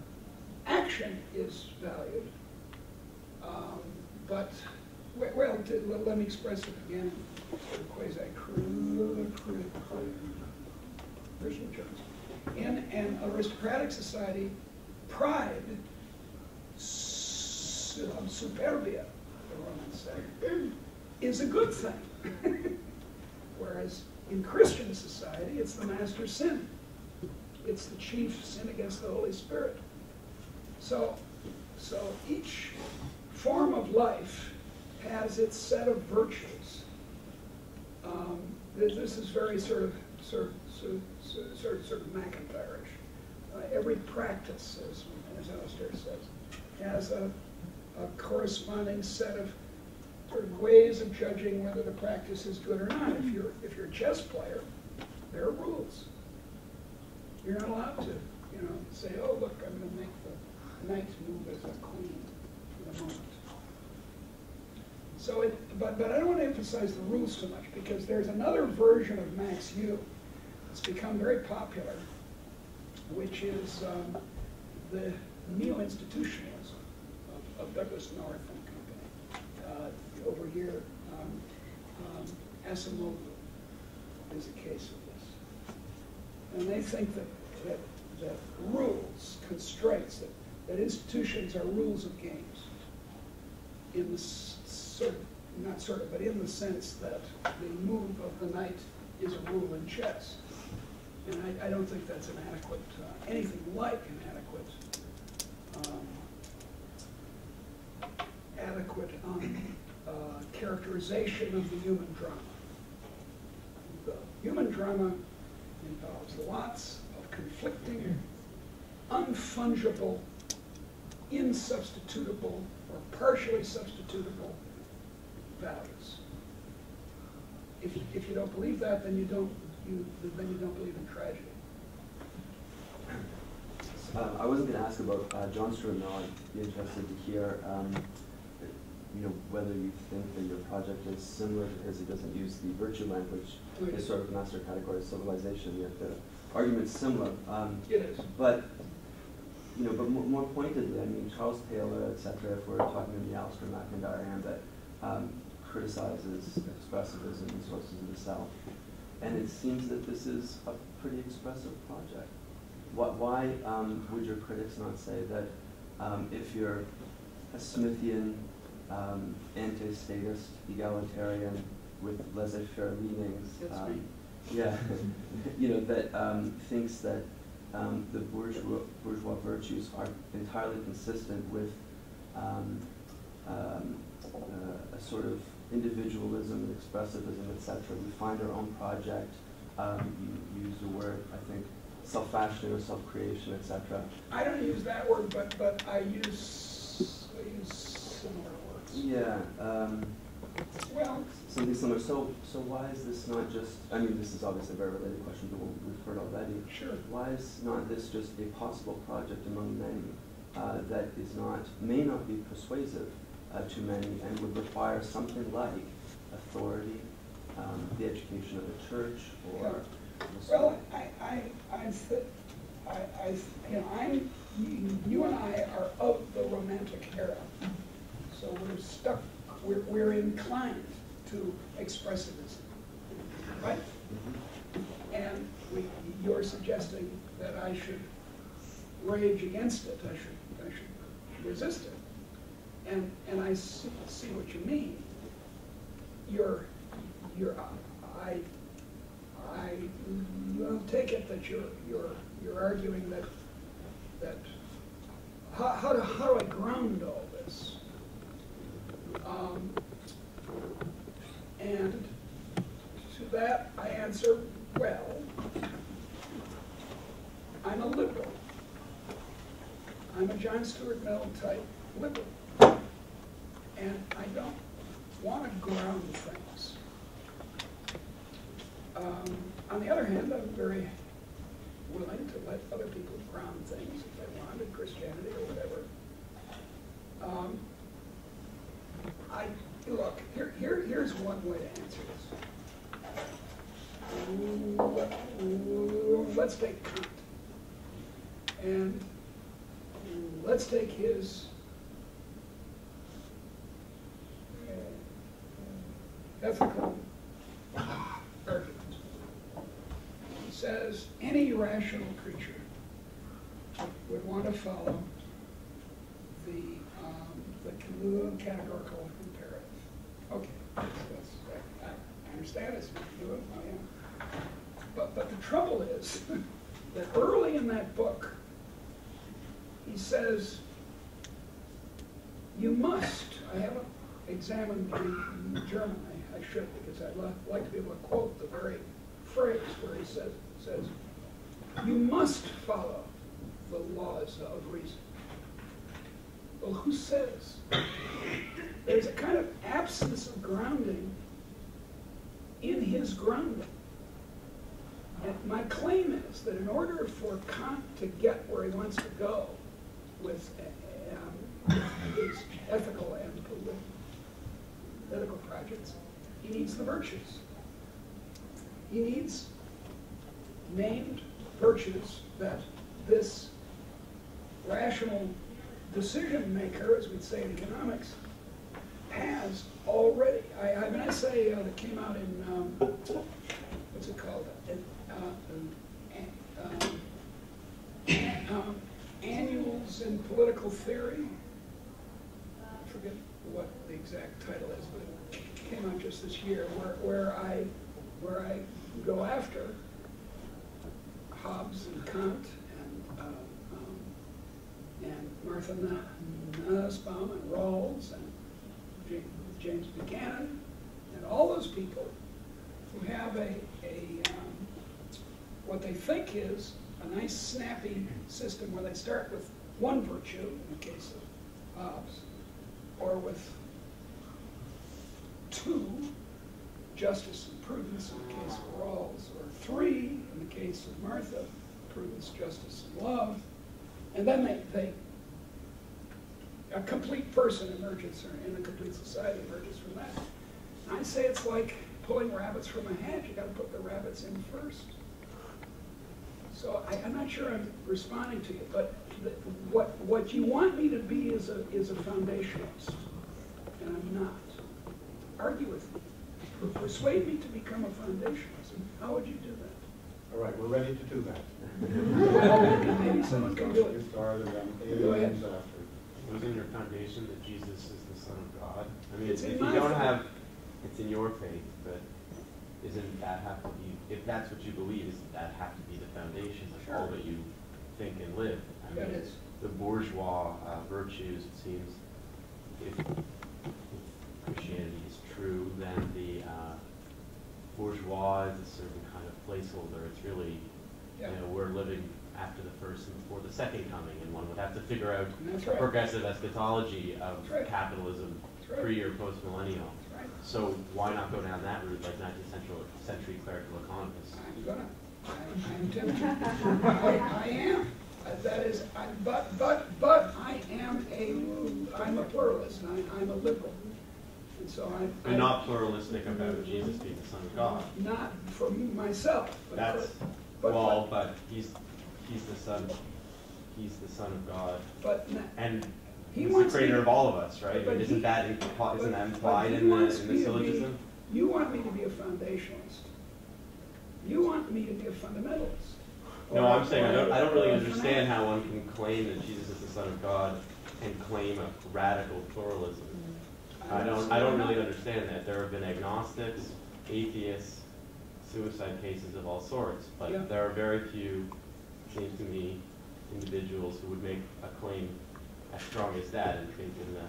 action is valued, um, but, well, to, let me express it again, sort of quasi-crude, crude, crude, personal terms. In an aristocratic society, pride, superbia, the Romans say, is a good thing. Whereas in Christian society, it's the master sin. It's the chief sin against the Holy Spirit. So, so each form of life has its set of virtues. Um, this is very sort of sort of, sort of, sort of, sort of McIntyre-ish. Uh, every practice, as, as Alistair says, has a, a corresponding set of sort of ways of judging whether the practice is good or not. If you're, if you're a chess player, there are rules. You're not allowed to, you know, say, oh, look, I'm going to make the knight move as a queen for the moment. So, it, but, but I don't want to emphasize the rules too much, because there's another version of Max U that's become very popular, which is um, the neo-institutionalism of, of Douglas North and Company. Uh, over here, um, um, Asimov is a case of this. And they think that, that, that rules, constraints, that, that institutions are rules of games, in the sort of, not sort of, but in the sense that the move of the knight is a rule in chess. And I, I don't think that's an adequate, uh, anything like an adequate, um, adequate um, uh, characterization of the human drama. The human drama involves lots of conflicting, unfungible, insubstitutable, or partially substitutable values. If, if you don't believe that, then you don't. You, then you don't believe in tragedy. Uh, I wasn't going to ask about uh, John Stuart Mill. I'd be interested to hear um, you know, whether you think that your project is similar because it doesn't use the virtue language, okay. It's sort of an master category of civilization, yet the argument's similar. Um, it is. But, you know, but more, more pointedly, I mean, Charles Taylor, et cetera, if we're talking in the Alistair McIntyre hand that um, criticizes expressivism and sources of the South. And it seems that this is a pretty expressive project. What, why um, would your critics not say that um, if you're a Smithian, um, anti-statist, egalitarian, with laissez-faire leanings, um, yeah, you know, that um, thinks that um, the bourgeois, bourgeois virtues are entirely consistent with um, um, uh, a sort of individualism and expressivism, et cetera. We find our own project. Um, you use the word, I think, self-fashioning or self-creation, et cetera. I don't use that word, but but I use, I use similar words. Yeah. Um, well, something similar. So so why is this not just? I mean, this is obviously a very related question, but we've heard already. Sure. Why is not this just a possible project among many uh, that is not may not be persuasive? Uh, too many, and would require something like authority, um, the education of the church, or the well, I, I, I, I, I, you know, I'm, you, you and I are of the Romantic era, so we're stuck. We're, we're inclined to expressivism, right? Mm-hmm. And we, you're suggesting that I should rage against it. I should, I should resist it. And, and I see, see what you mean. You're, you're, I, I will take it that you're, you're, you're arguing that, that how, how, do, how do I ground all this? Um, and to that I answer, well, I'm a liberal. I'm a John Stuart Mill type liberal. And I don't want to ground things. Um, on the other hand, I'm very willing to let other people ground things if they want, in Christianity or whatever. Um, I look here. Here, here's one way to answer this. Let's take Kant, and let's take his. Ethical argument. He says any rational creature would want to follow the, um, the categorical imperative. Okay, that's, that's, I understand it's not good, I am. But, but the trouble is that early in that book, he says, you must, I haven't examined the German, I should, because I'd li like to be able to quote the very phrase where he says, says, you must follow the laws of reason. Well, who says? There's a kind of absence of grounding in his grounding. And my claim is that in order for Kant to get where he wants to go with um, his ethical and political, political projects, he needs the virtues. He needs named virtues that this rational decision maker, as we'd say in economics, has already. I have an essay uh, that came out in, um, what's it called? Uh, uh, um, um, Annuals in Political Theory. I forget what the exact title is, but it came out just this year, where, where I where I go after Hobbes and Kant and uh, um, and Martha Nussbaum and Rawls and James Buchanan and all those people who have a, a um, what they think is a nice snappy system where they start with one virtue in the case of Hobbes, or with two, justice and prudence in the case of Rawls, or three in the case of Martha, prudence, justice, and love. And then they, they a complete person emerges, or in a complete society emerges from that. And I say it's like pulling rabbits from a hat. You got to put the rabbits in first. So I, I'm not sure I'm responding to you, but the, what what you want me to be is a is a foundationalist, and I'm not. Argue with me. Persuade me to become a foundationalist. How would you do that? All right, we're ready to do that. Maybe someone can do it. You started um, aliens after. Wasn't your foundation that Jesus is the Son of God? I mean, it's if you don't faith. have, it's in your faith, but isn't that have to be, if that's what you believe, isn't that have to be the foundation of sure. all that you think and live? I mean, it's the bourgeois uh, virtues, it seems, if, if Christianity is true, then the uh, bourgeois is a certain kind of placeholder. It's really, yeah. you know, we're living after the first and before the second coming, and one would have to figure out a right. progressive eschatology of right. capitalism right. pre or post millennial. Right. So why not go down that route like nineteenth century clerical economists? I'm gonna. I, I'm tempted. I, I am. Uh, that is. I, but but but I am a. I'm a pluralist. And I, I'm a liberal. And so I. I'm not pluralistic about Jesus being the Son of God. Not for myself. But That's for, but, well, but, but he's. He's the son. He's the Son of God. But and he's he the creator of all of us, right? But isn't he, that impl isn't that implied in the, in the syllogism? Be, you want me to be a foundationalist. You want me to be a fundamentalist. No, I'm saying I don't. I don't really understand how one can claim that Jesus is the Son of God and claim a radical pluralism. Mm-hmm. I don't. I don't really understand that. There have been agnostics, atheists, suicide cases of all sorts, but yeah. there are very few. Seems to me, individuals who would make a claim as strong as that in the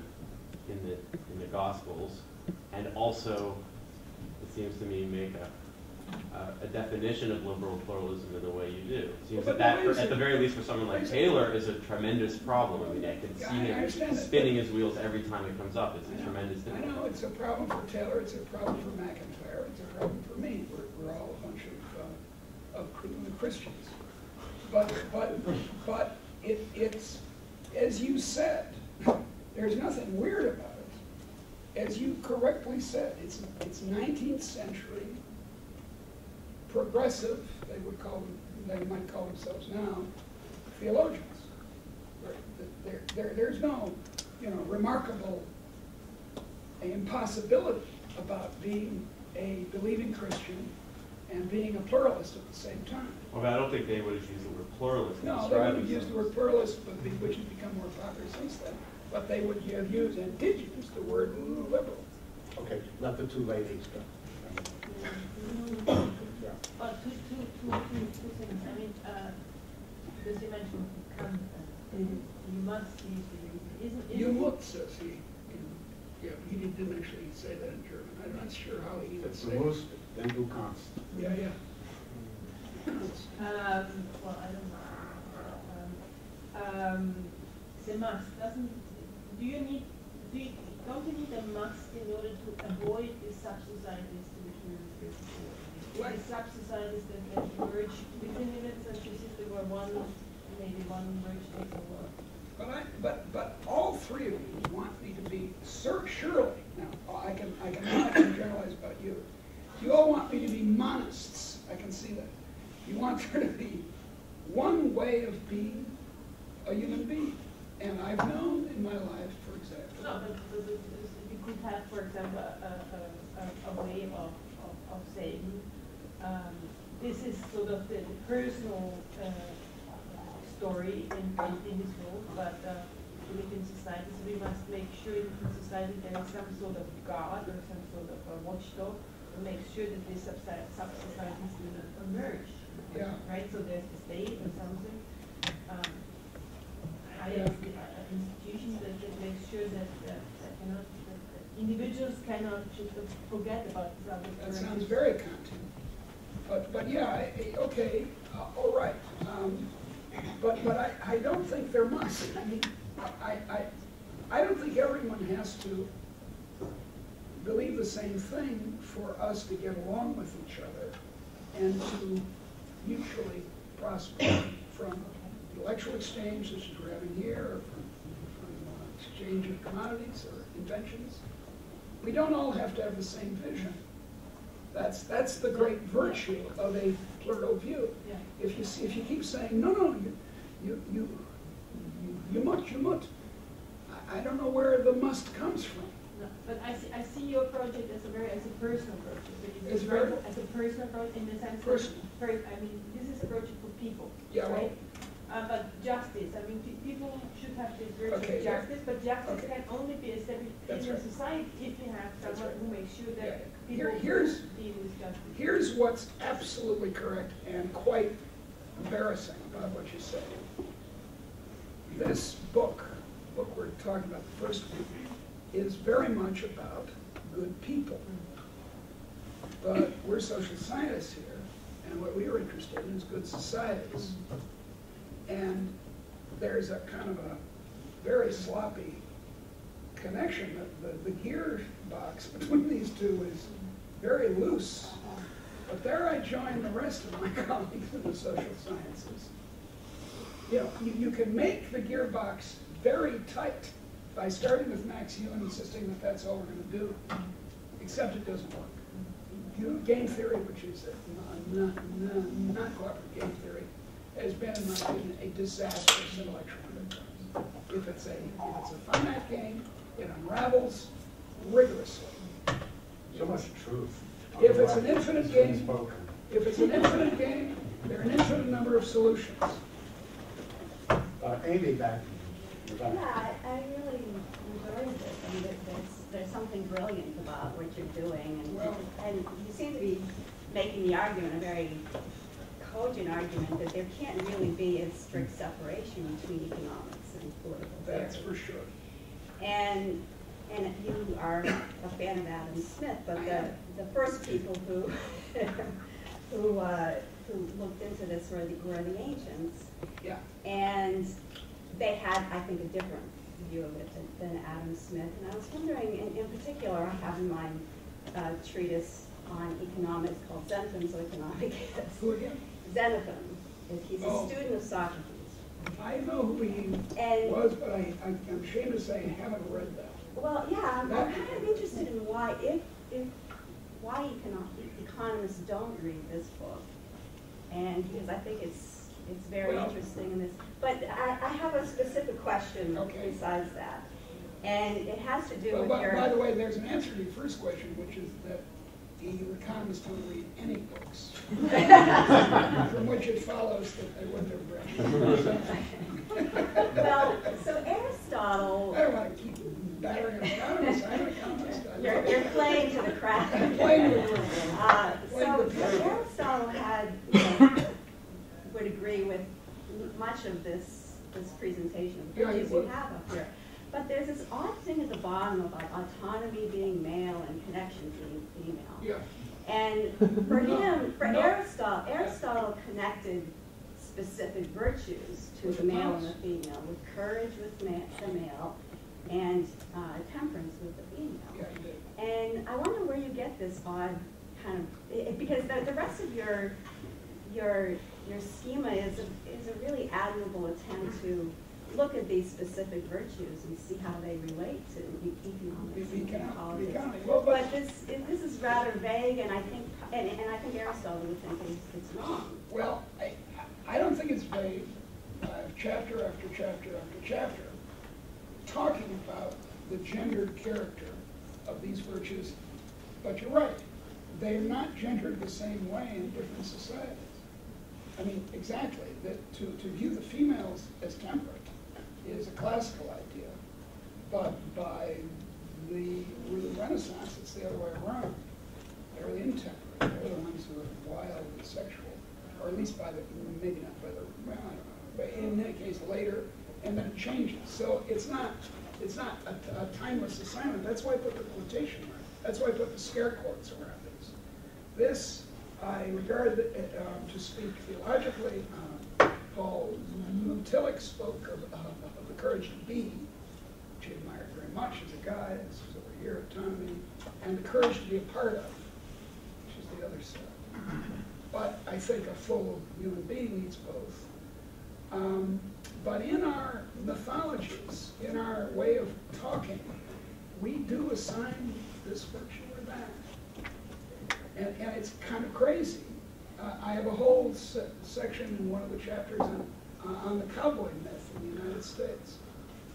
in the in the Gospels, and also it seems to me make a a, a definition of liberal pluralism in the way you do. It seems well, that, that for, at the very least for someone like Taylor is a tremendous problem. I mean, I can see him spinning his wheels every time it comes up. It's a tremendous thing. I know it's a problem for Taylor. It's a problem for McIntyre. It's a problem for me. We're we're all a bunch of uh, of Christians. But, but, but it, it's, as you said, there's nothing weird about it. As you correctly said, it's, it's nineteenth century progressive, they would call them, they might call themselves now, theologians. There, there, there's no, you know, remarkable impossibility about being a believing Christian and being a pluralist at the same time. Well, I don't think they would have used the word pluralist. No, they would have used the word pluralist, but be, which has become more popular since then. But they would have used and did use the word liberal. Okay, let the two ladies go. Well, two, two, two, two, two things. I mean, uh, because you mentioned Kant, you must see. Isn't, isn't you look, says he. Yeah, he didn't actually say that in German. I'm not sure how he would say it. Then do Kant. Yeah, yeah. Um, well, I don't know. Um, um, the must doesn't. Do you need? Do you, don't you need a must in order to avoid these sub-societies to which we refer to? These sub-societies that emerge within units, and as if there were one, maybe one merged into one. But I, but but all three of you want me to be sur surely. Now I can I can I can generalize about you. You all want me to be monists. I can see that. You want there to be one way of being a human being. And I've known in my life, for example. No, but, but, but you could have, for example, a, a, a, a way of, of, of saying um, this is sort of the personal uh, story in, in this world, but uh, within society, so we must make sure within society there is some sort of guard or some sort of a watchdog to make sure that these sub-societies do not emerge. Yeah. Right, so there's the state or something, um, higher yeah. institutions that, that make sure that, that, that, cannot, that, that individuals cannot just forget about these other. That sounds very Kantian. But but yeah, I, okay, uh, all right. Um, but but I, I don't think there must. I mean, I, I I don't think everyone has to believe the same thing for us to get along with each other and to mutually prosper from intellectual exchange, as we're having here, or from, from exchange of commodities or inventions. We don't all have to have the same vision. That's, that's the great virtue of a plural view. Yeah. If you see, if you keep saying, no, no, you, you, you, you, you must, you must, I, I don't know where the must comes from. No, but I see, I see your project as a very, as a personal project. It's very, as a personal project in the sense personal. That, very, I mean, this is a project for people, yeah, right? Well, Uh, but justice, I mean, people should have this virtue okay, of justice, yeah. but justice okay. can only be established That's in right. a society if you have someone right. who makes sure that yeah. people Here, here's, deal with justice. Here's what's absolutely correct and quite embarrassing about what you said. This book, book we're talking about, the first one, is very much about good people. Mm-hmm. But we're social scientists here, and what we are interested in is good societies. Mm-hmm. And there's a kind of a very sloppy connection. The, the, the gearbox between these two is very loose. But there I join the rest of my colleagues in the social sciences. You know, you, you can make the gearbox very tight by starting with Max Ewing and insisting that that's all we're going to do, except it doesn't work. You know, game theory, which is a non, non, non, non-cooperative game theory, has been, in my opinion, a disastrous intellectual enterprise. If it's a if it's a finite game, it unravels rigorously. So much truth. If it's an infinite game, if it's an infinite game, there are an infinite number of solutions. Uh, Amy, back. Yeah, I, I really enjoyed this. I mean, there's, there's something brilliant about what you're doing, and well, and you seem to be making the argument a very cogent argument that there can't really be a strict separation between economics and political theory. That's for sure. And and you are a fan of Adam Smith, but the, the first people who who uh, who looked into this were the were the ancients. Yeah. And they had, I think, a different view of it than, than Adam Smith. And I was wondering, in, in particular, I have in mind uh, treatise on economics called Zentham's Economics. Who again? Xenophon. He's a oh. student of Socrates. I know who he and was, but I, I, I'm ashamed to say I haven't read that. Well, yeah, I'm, I'm kind of interested in why, if, if why economic, economists don't read this book, and because I think it's it's very well, interesting in this. But I, I have a specific question okay. besides that, and it has to do well, with by, your. By the way, there's an answer to your first question, which is that the economists don't read any books, from which it follows that they wouldn't have read. Well, so Aristotle. I don't want to keep battering economists. I'm an economist. You're, you're playing to the craft. I'm playing to the craft. Uh, so, so Aristotle had, you know, would agree with much of this this presentation of the issues you have up here. But there's this odd thing at the bottom about autonomy being male and connection being female. Yeah. And for no, him, for no. Aristotle, Aristotle connected specific virtues to with the male the and the female, with courage with ma the male, and uh, temperance with the female. Yeah, and I wonder where you get this odd kind of it, because the, the rest of your your your schema is a, is a really admirable attempt to look at these specific virtues and see how they relate to economics and economic, politics. Economic. Well, but, but this it, this is rather vague, and I think and, and I think Aristotle would think it's, it's wrong. Well, I, I don't think it's vague. Uh, chapter after chapter after chapter, talking about the gendered character of these virtues. But you're right; they are not gendered the same way in different societies. I mean, exactly that to to view the females as temperate is a classical idea, but by the, the Renaissance, it's the other way around. They're the intemperate. They're the ones who are wild and sexual, or at least by the, maybe not by the, well, I don't know, but in any case later, and then it changes. So it's not, it's not a, a timeless assignment. That's why I put the quotation around. That's why I put the scare quotes around this. This, I regard it, uh, to speak theologically, uh, Paul Tillich spoke of, uh, of the courage to be, which he admired very much as a guy, this was over here, autonomy, and the courage to be a part of, which is the other side. But I think a full human being needs both. Um, but in our mythologies, in our way of talking, we do assign this virtue or that. And, and it's kind of crazy. Uh, I have a whole se section in one of the chapters on, uh, on the cowboy myth in the United States.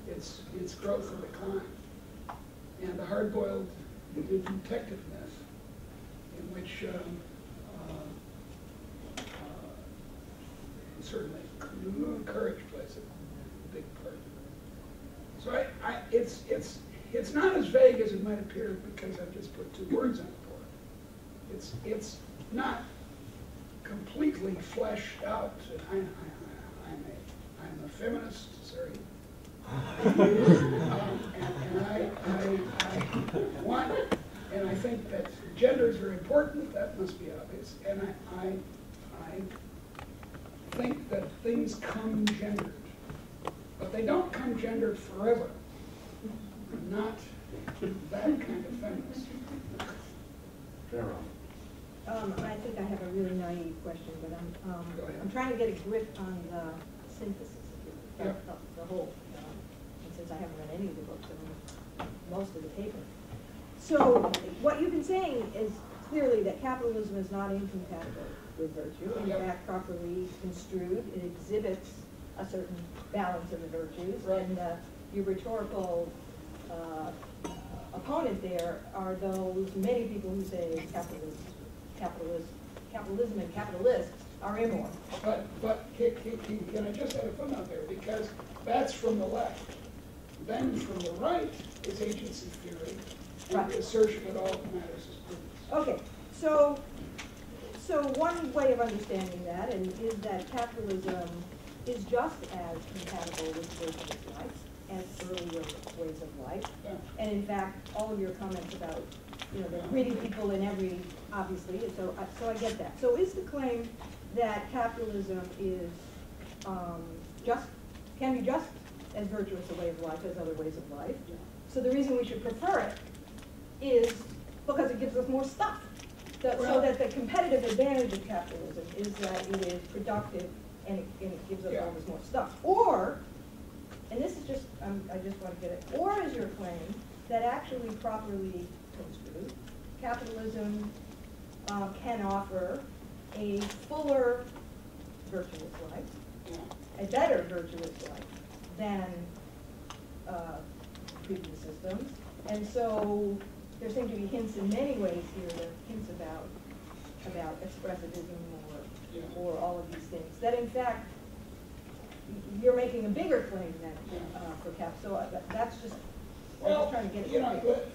Its, its growth and decline. And the hard-boiled detective myth, in which um, uh, uh, certainly courage plays a big part. So I, I, it's, it's, it's not as vague as it might appear because I've just put two words on the board. It's, it's not completely fleshed out. I, I, I'm, a, I'm a feminist, sorry. um, and and I, I, I want, and I think that gender is very important, that must be obvious, and I, I, I think that things come gendered, but they don't come gendered forever. I'm not that kind of feminist. Carol. Um, I think I have a really naive question, but I'm, um, I'm trying to get a grip on the synthesis, the, the, the whole. I haven't read any of the books, I mean, most of the paper. So what you've been saying is clearly that capitalism is not incompatible with virtue. In fact, properly construed, it exhibits a certain balance of the virtues. Right. And uh, your rhetorical uh, opponent there are those many people who say capitalism, capitalism, capitalism and capitalists are immoral. But, but can, can, can I just add a footnote there? Because that's from the left. Then from the right is agency theory, and right. The assertion that all that matters is prudence. Okay, so so one way of understanding that and is that capitalism is just as compatible with virtuous life as earlier ways of life, yeah. And in fact, all of your comments about you know the greedy people in every obviously, so so I get that. So is the claim that capitalism is um, just can be just as virtuous a way of life as other ways of life. Yeah. So the reason we should prefer it is because it gives us more stuff. So, well, so that the competitive advantage of capitalism is that it is productive and it, and it gives us yeah. all this more stuff. Or, and this is just, um, I just want to get it, or is your claim that actually properly construed, capitalism uh, can offer a fuller virtuous life, yeah. a better virtuous life, than uh, previous systems. And so there seem to be hints in many ways here, there are hints about, about expressivism or, yeah. or all of these things, that in fact, you're making a bigger claim than yeah. uh, for cap. So uh, that's just, well, I'm trying to get it. You know, but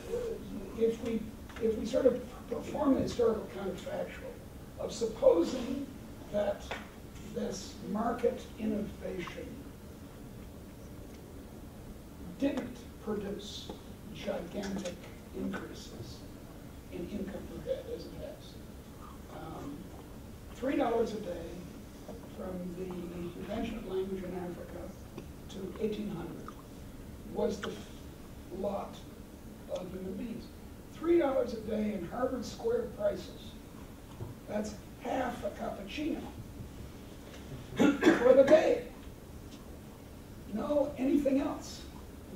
if we, if we sort of perform the historical counterfactual of supposing that this market innovation didn't produce gigantic increases in income per head as it has. Um, Three dollars a day from the invention of language in Africa to eighteen hundred was the lot of human beings. Three dollars a day in Harvard Square prices. That's half a cappuccino for the day. No anything else.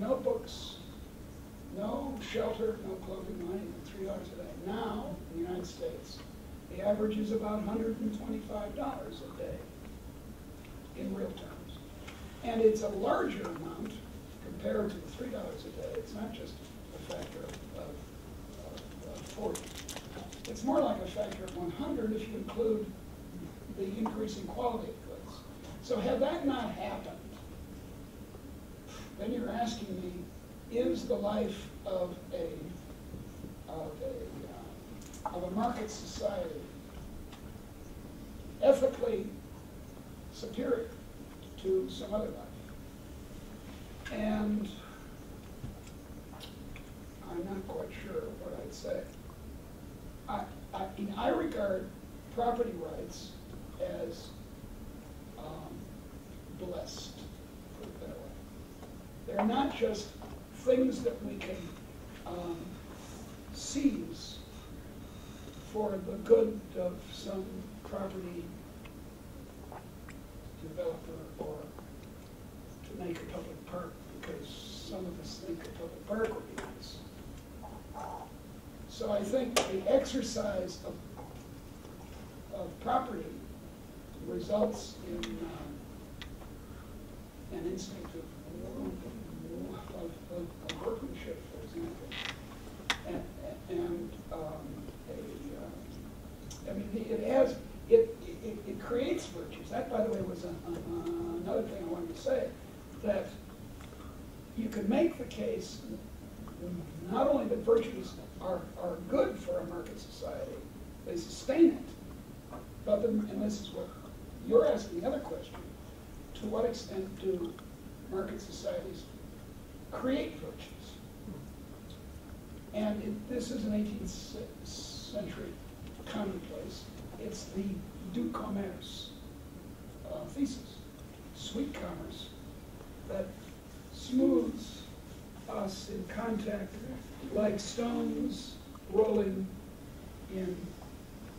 No books, no shelter, no clothing, no anything, three dollars a day. Now, in the United States, the average is about one hundred twenty-five dollars a day in real terms. And it's a larger amount compared to the three dollars a day. It's not just a factor of, of, of forty. It's more like a factor of one hundred if you include the increase in quality of goods. So had that not happened, then you're asking me, is the life of a of a uh, of a market society ethically superior to some other life? And I'm not quite sure what I'd say. I I, in, I regard property rights as um, blessed. They're not just things that we can um, seize for the good of some property developer or to make a public park, because some of us think a public park would be nice. So I think the exercise of, of property results in um, an instinct of, of, of, of workmanship, for example. And, and um, a, uh, I mean, it has, it, it, it creates virtues. That, by the way, was a, a, another thing I wanted to say, that you can make the case not only that virtues are, are good for a market society, they sustain it, but the, and this is what you're asking, the other question, to what extent do market societies create virtues? And it, this is an eighteenth century commonplace. It's the du commerce uh, thesis, sweet commerce, that smooths us in contact like stones rolling in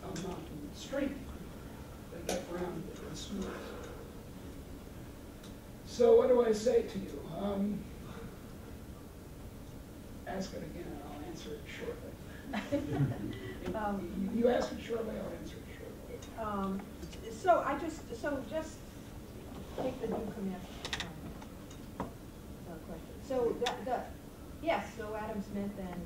a mountain stream. They get rounded and smooth. So what do I say to you? Um, ask it again and I'll answer it shortly. If, um, you ask it shortly, I'll answer it shortly. Um, so I just, so just take the new command. So that, the, yes, so Adam Smith and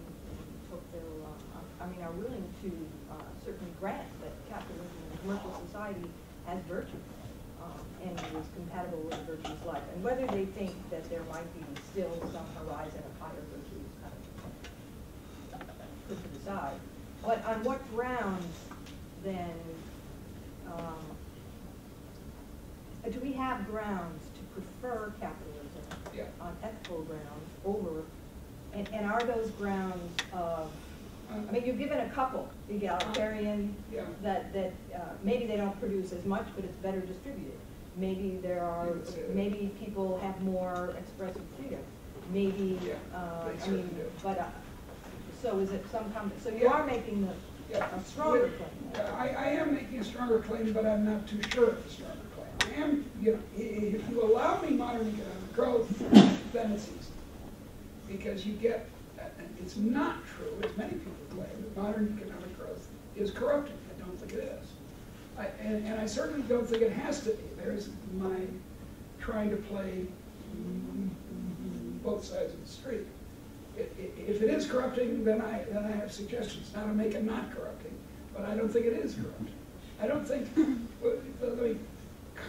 Tocqueville, uh, I mean, are willing to uh, certainly grant that capitalism and commercial society has virtues um, and is compatible with virtues life. And whether they think that there might be still some horizon of higher virtues, kind of put to the side. But on what grounds then um, do we have grounds to prefer capitalism? Yeah. On ethical grounds over, and, and are those grounds of, I mean, you've given a couple, egalitarian, yeah. that, that uh, maybe they don't produce as much, but it's better distributed. Maybe there are, maybe people have more expressive freedom. Maybe, yeah, uh, I mean, do. but, uh, so is it some kind of, so you yeah. are making the, yeah. a stronger With, claim. Uh, I, I am making a stronger claim, but I'm not too sure of the stronger claim. I am, you know, if you allow me modern economics, growth, then it's easy. Because you get, it's not true, as many people claim, that modern economic growth is corrupting. I don't think it is. I, and, and I certainly don't think it has to be. There's my trying to play both sides of the street. It, it, if it is corrupting, then I, then I have suggestions. Now to make it not corrupting, but I don't think it is corrupting. I don't think, let me,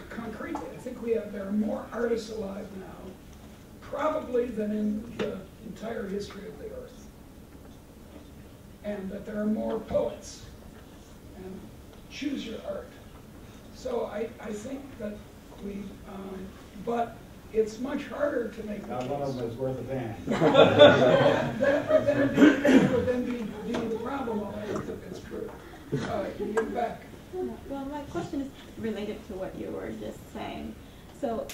concretely, I think we have, there are more artists alive now, probably than in the entire history of the earth. And that there are more poets. And choose your art. So I, I think that we, um, but it's much harder to make the case. Not one of them is worth a damn. That would then be, be the problem, although it's true. Uh, you get back. Well, my question is related to what you were just saying. So,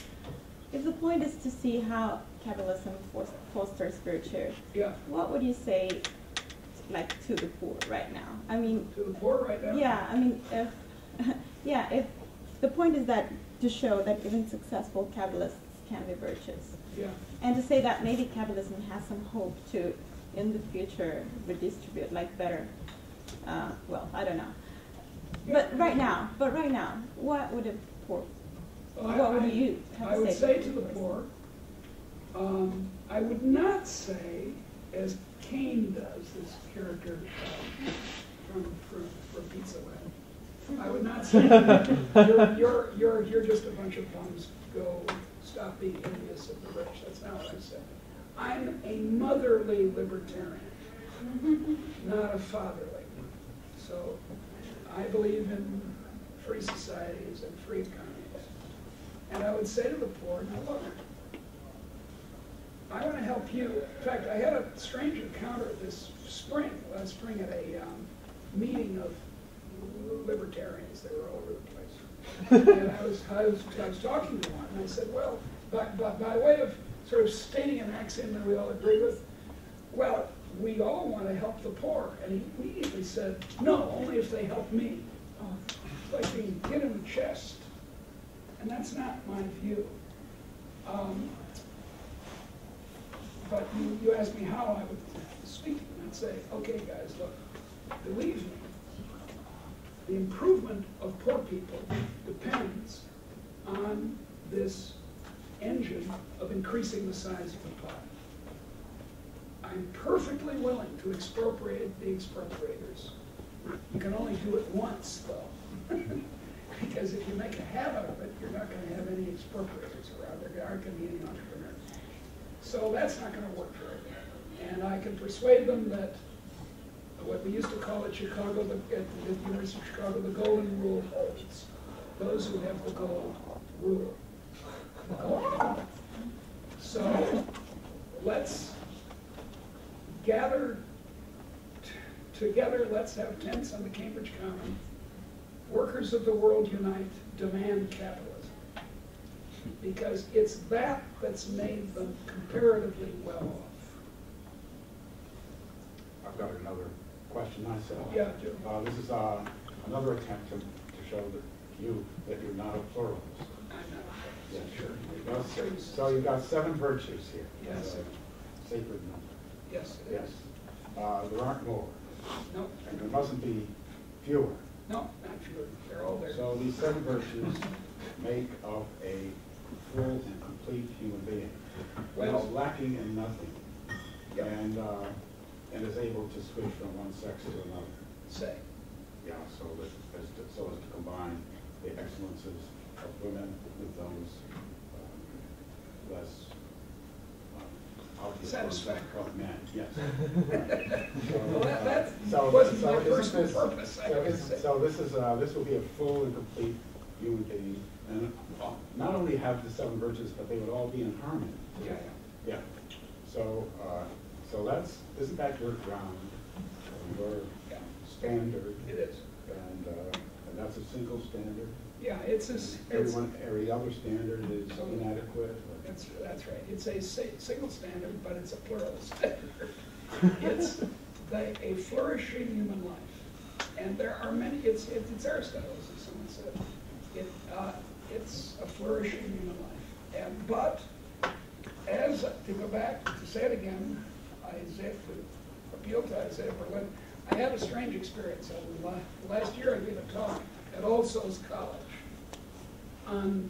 if the point is to see how capitalism fosters virtue, yeah. what would you say, like, to the poor right now? I mean, to the poor right now. Yeah, I mean, if yeah, if the point is that to show that even successful capitalists can be virtuous, yeah, and to say that maybe capitalism has some hope to, in the future, redistribute like better. Uh, well, I don't know. But right now, but right now, what would the poor? Well, what I, would you have I to would say, say to the poor? Um, I would not say, as Kane does, this character uh, from from, from Pizza Land. I would not say you're, you're you're you're just a bunch of bums. Go stop being envious of the rich. That's not what I said. I'm a motherly libertarian, not a fatherly. So. I believe in free societies and free economies. And I would say to the poor, now look, I want to help you. In fact, I had a strange encounter this spring, last spring at a um, meeting of libertarians. They were all over the place. And I was, I was, I was talking to one, and I said, well, by, by, by way of sort of stating an axiom that we all agree with, well, we all want to help the poor. And he immediately said, no, only if they help me. Oh, it's like being hit in the chest. And that's not my view. Uh, Um, but you, you asked me how I would speak, and I'd say, okay, guys, look, believe me, the improvement of poor people depends on this engine of increasing the size of the pie. I'm perfectly willing to expropriate the expropriators. You can only do it once, though. Because if you make a habit of it, you're not going to have any expropriators around. There aren't going to be any entrepreneurs. So that's not going to work very well. And I can persuade them that what we used to call at Chicago, the, at the University of Chicago, the golden rule holds. Those who have the gold rule. So let's gather together, let's have tents on the Cambridge Common. Workers of the world unite, demand capitalism. Because it's that that's made them comparatively well off. I've got another question myself. Yeah, Jim. Uh, this is uh, another attempt to, to show that you that you're not a pluralist. I'm not a pluralist. Yeah, sure. You know, so, so you've got seven virtues here. Yes. Uh, sacred number. Yes, it yes. is. Uh, there aren't more. No. And there mustn't be fewer. No, not fewer. They're all there. So these seven virtues make of a full and complete human being. Well, well lacking in nothing. Yeah. And, uh, and is able to switch from one sex to another. Say. Yeah, so, that, as to, so as to combine the excellences of women with those um, less satisfactory of men, yes. So this is uh, this will be a full and complete human being, and not only have the seven virtues, but they would all be in harmony. Yeah, yeah. yeah. So uh, so that's isn't that your ground, your yeah. standard? It is, and, uh, and that's a single standard. Yeah, it's a, everyone. It's, every other standard is inadequate. That's that's right. It's a single standard, but it's a plural standard. It's the, a flourishing human life, and there are many. It's it, it's Aristotle's, as someone said. It uh, it's a flourishing human life, and but as to go back to say it again, Isaiah, to appeal to Isaiah Berlin. I had a strange experience. I, last year, I gave a talk at All Souls College on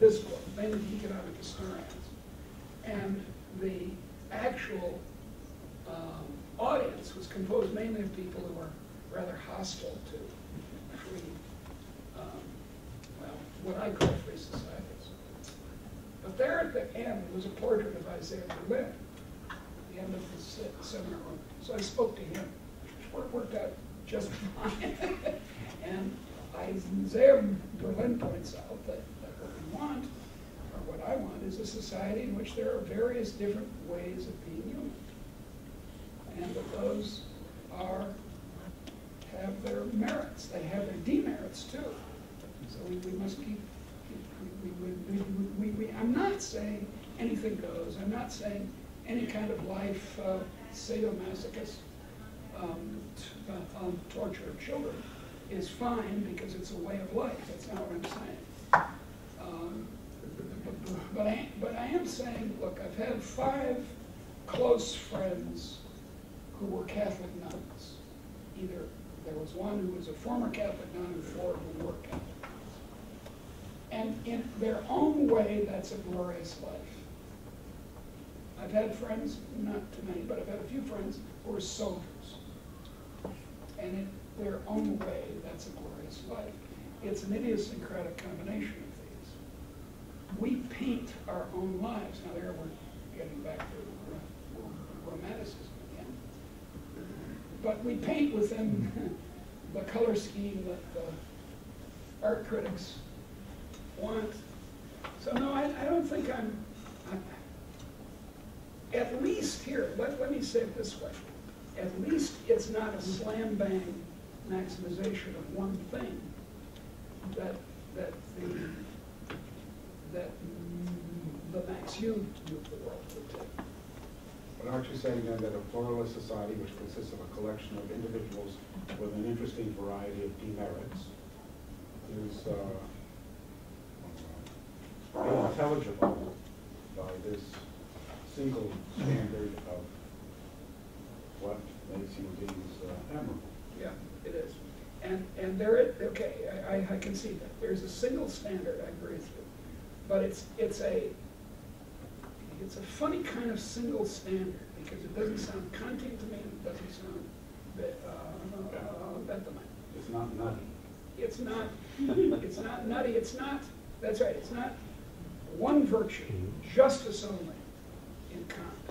this book, mainly economic historians, and the actual um, audience was composed mainly of people who were rather hostile to free, um, well, what I call free societies. But there at the end was a portrait of Isaiah Berlin at the end of the seminar room. So I spoke to him. It worked out just fine. And Isaiah Berlin points out that, that what we want, or what I want, is a society in which there are various different ways of being human. And that those are, have their merits. They have their demerits, too. So we, we must keep, keep we, we, we, we, we, we, I'm not saying anything goes. I'm not saying any kind of life, uh, sadomasochist, um, t uh, um, torture of children is fine because it's a way of life. That's not what I'm saying. Um, but, I, but I am saying, look, I've had five close friends who were Catholic nuns. Either there was one who was a former Catholic nun and four who were Catholic nuns. And in their own way, that's a glorious life. I've had friends, not too many, but I've had a few friends who were soldiers. And it, their own way, that's a glorious life. It's an idiosyncratic combination of these. We paint our own lives. Now there we're getting back to romanticism again. But we paint within the color scheme that the art critics want. So no, I, I don't think I'm, I'm, at least here, let, let me say it this way. At least it's not a slam bang maximization of one thing that that the that the Max Hume view of the world would take. But aren't you saying then that a pluralist society, which consists of a collection of individuals with an interesting variety of demerits, is uh, intelligible this single standard of what makes you think is admirable. Yeah, it is. And, and there it, okay, I, I can see that. There's a single standard, I agree with you. But it's, it's, a, it's a funny kind of single standard, because it doesn't sound Kantian to me, and it doesn't sound uh, uh, Bentham. It's not nutty. It's not, it's not nutty, it's not, that's right, it's not one virtue, justice only, in Kant.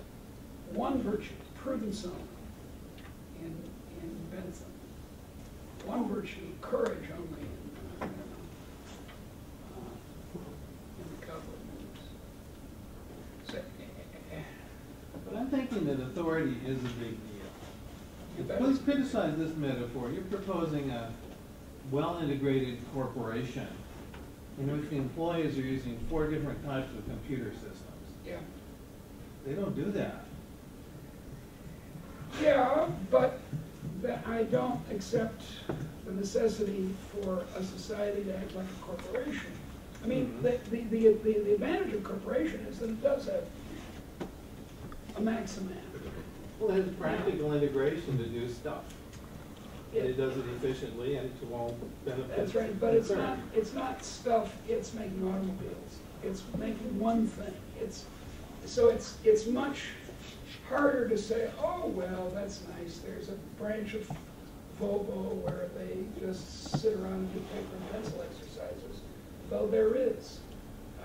One virtue, prudence only, in, in Bentham. One virtue, courage only in, uh, in a couple of minutes. So, but I'm thinking that authority is a big deal. Please criticize this metaphor. You're proposing a well-integrated corporation in which the employees are using four different types of computer systems. Yeah. They don't do that. Yeah, but that I don't accept the necessity for a society to act like a corporation. I mean, mm-hmm. the, the, the, the, the advantage of a corporation is that it does have a maximum. Well, it has practical integration to do stuff. It, and it does it efficiently and to all benefits. That's right, but it's not, it's not stuff, it's making automobiles. It's making one thing. It's, so it's, it's much harder to say, oh, well, that's nice. There's a branch of Volvo where they just sit around and do paper and pencil exercises. Though there is.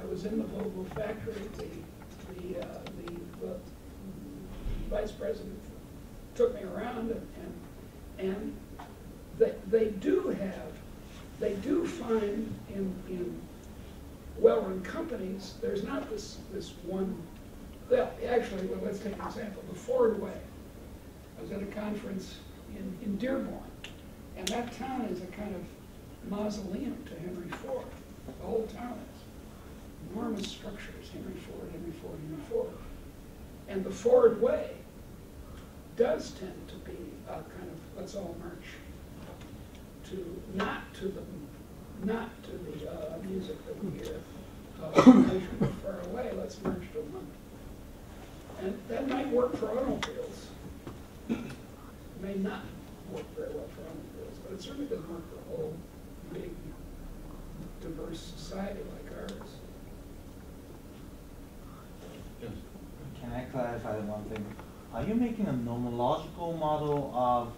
I was in the Volvo factory. The, the, uh, the, the vice president took me around, and, and, and they, they do have, they do find in, in well-run companies, there's not this, this one. Well, actually, well, let's take an example, the Ford way. I was at a conference in, in Dearborn, and that town is a kind of mausoleum to Henry Ford. The whole town is. Enormous structures, Henry Ford, Henry Ford, Henry Ford. And the Ford way does tend to be a kind of, let's all march to, not to the, not to the uh, music that we hear, uh, far away, let's march to London. And that might work for automobiles. It may not work very well for automobiles, but it certainly doesn't work for a whole big, diverse society like ours. Yes. Can I clarify one thing? Are you making a nomological model of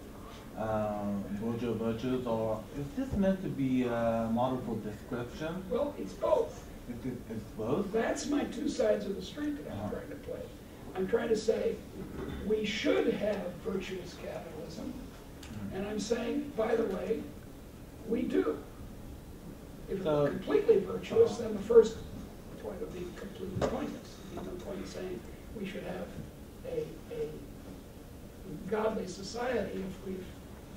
um, bourgeois virtues, or is this meant to be a model for description? Well, it's both. It, it, it's both? That's my two sides of the street that I'm uh-huh. trying to play. I'm trying to say we should have virtuous capitalism, and I'm saying, by the way, we do. If so, we're completely virtuous, then the first point would be completely pointless. There's no point in saying we should have a, a godly society if we've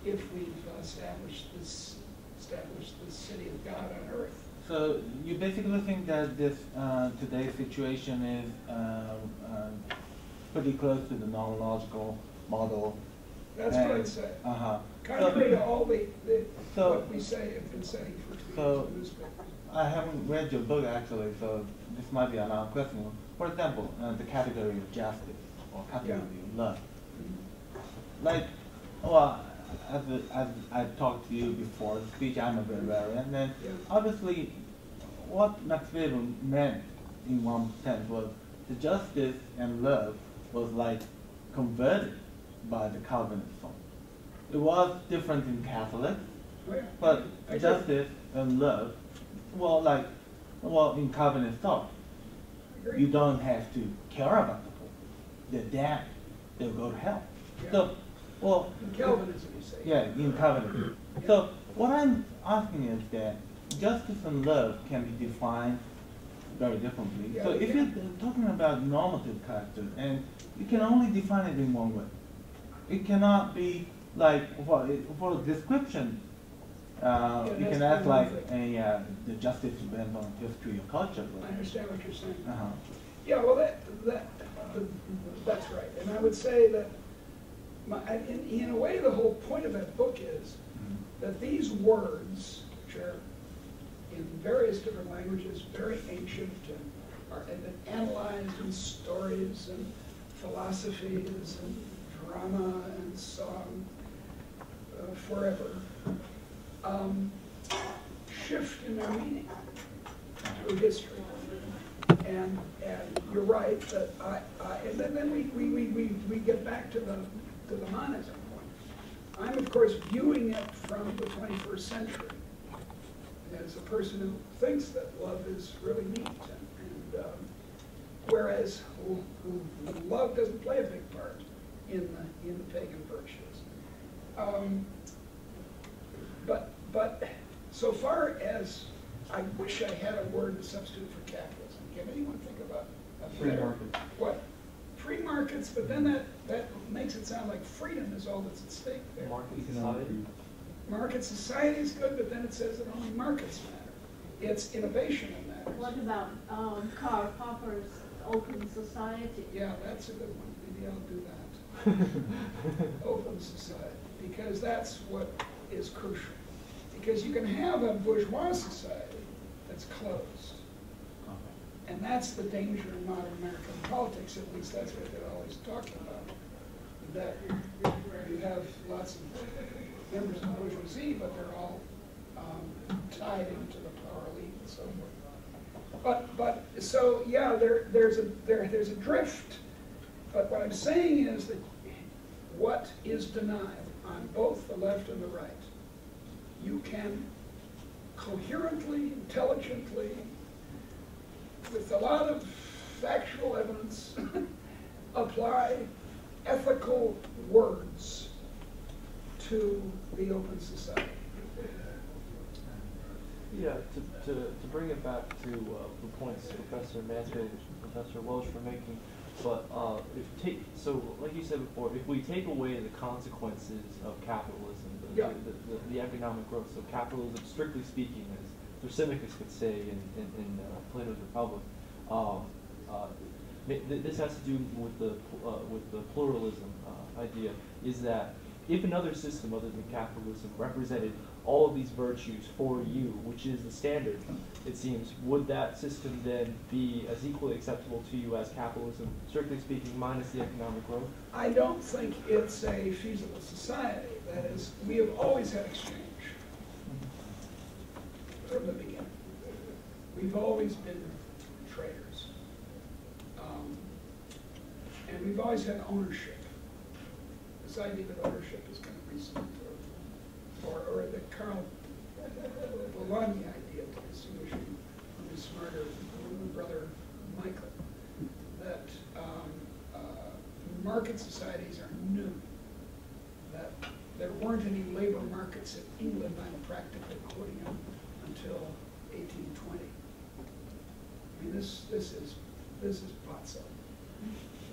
if we've established this established this city of God on earth. So you basically think that this uh, today's situation is uh, uh, pretty close to the nomological model. That's and, what I'd say. Uh-huh. Contrary so, to all the, the so, what we say have been saying for two so years. I haven't read your book actually, so this might be an odd question. For example, uh, the category of justice or category yeah. of love. Mm-hmm. Like, well. As, a, as I've talked to you before, the speech, I'm a barbarian, and yeah. obviously what Max Weber meant in one sense was the justice and love was like converted by the Calvinist song. It was different in Catholics, yeah. but I justice agree. And love, well, like, well, in Calvinist thought, you don't have to care about the poor. They're dead. They'll go to hell. Yeah. So, well, in Calvinism, you say. Yeah, in Calvinism. So what I'm asking is that justice and love can be defined very differently. Yeah, so if can. You're talking about normative characters, and you can only define it in one way. It cannot be like, well, it, for description, uh, yeah, you can act like a, uh, the justice depends on history or culture. Right? I understand what you're saying. Uh-huh. Yeah, well, that, that uh, that's right. And I would say that My, in, in a way, the whole point of that book is that these words, which are in various different languages, very ancient and department that analyzes stories and philosophies and drama and song uh, forever, um, shift in their meaning through history. And, and you're right that I, I and then, then we, we, we, we, we get back to the, to the monism point. I'm, of course, viewing it from the twenty-first century as a person who thinks that love is really neat, and, and um, whereas who, who, love doesn't play a big part in the, in the pagan virtues. Um, but, but so far as, I wish I had a word to substitute for capitalism. Can anyone think about a free market? What? Free markets, but then that, that makes it sound like freedom is all that's at stake there. Market society. Market society is good, but then it says that only markets matter. It's innovation that matters. What about um, Karl Popper's open society? Yeah, that's a good one. Maybe I'll do that. Open society, because that's what is crucial. Because you can have a bourgeois society that's closed. Okay. And that's the danger in modern American politics, at least that's what they're always talking about. That you have lots of members of the bourgeoisie, but they're all um, tied into the power elite and so forth. But, but so, yeah, there, there's, a, there, there's a drift. But what I'm saying is that what is denied on both the left and the right, you can coherently, intelligently, with a lot of factual evidence, apply ethical words to the open society. Yeah, to, to, to bring it back to uh, the points Professor Mansfield and Professor Welsh were making, but uh, if take, so like you said before, if we take away the consequences of capitalism, Yeah. The, the, the economic growth. So capitalism, strictly speaking, as Thrasymachus could say in, in, in uh, Plato's Republic, um, uh, th this has to do with the uh, with the pluralism uh, idea. Is that if another system other than capitalism represented all of these virtues for you, which is the standard, it seems, would that system then be as equally acceptable to you as capitalism, strictly speaking, minus the economic growth? I don't think it's a feasible society. That is, we have always had exchange from the beginning. We've always been traders. Um, and we've always had ownership. This idea that ownership is kind of recent. Or, or the Carl Bologna idea, to distinguish from his smarter brother Michael, that um, uh, market societies are new, that there weren't any labor markets in England, I'm practically quoting him, until eighteen twenty. I mean, this, this is this is potso.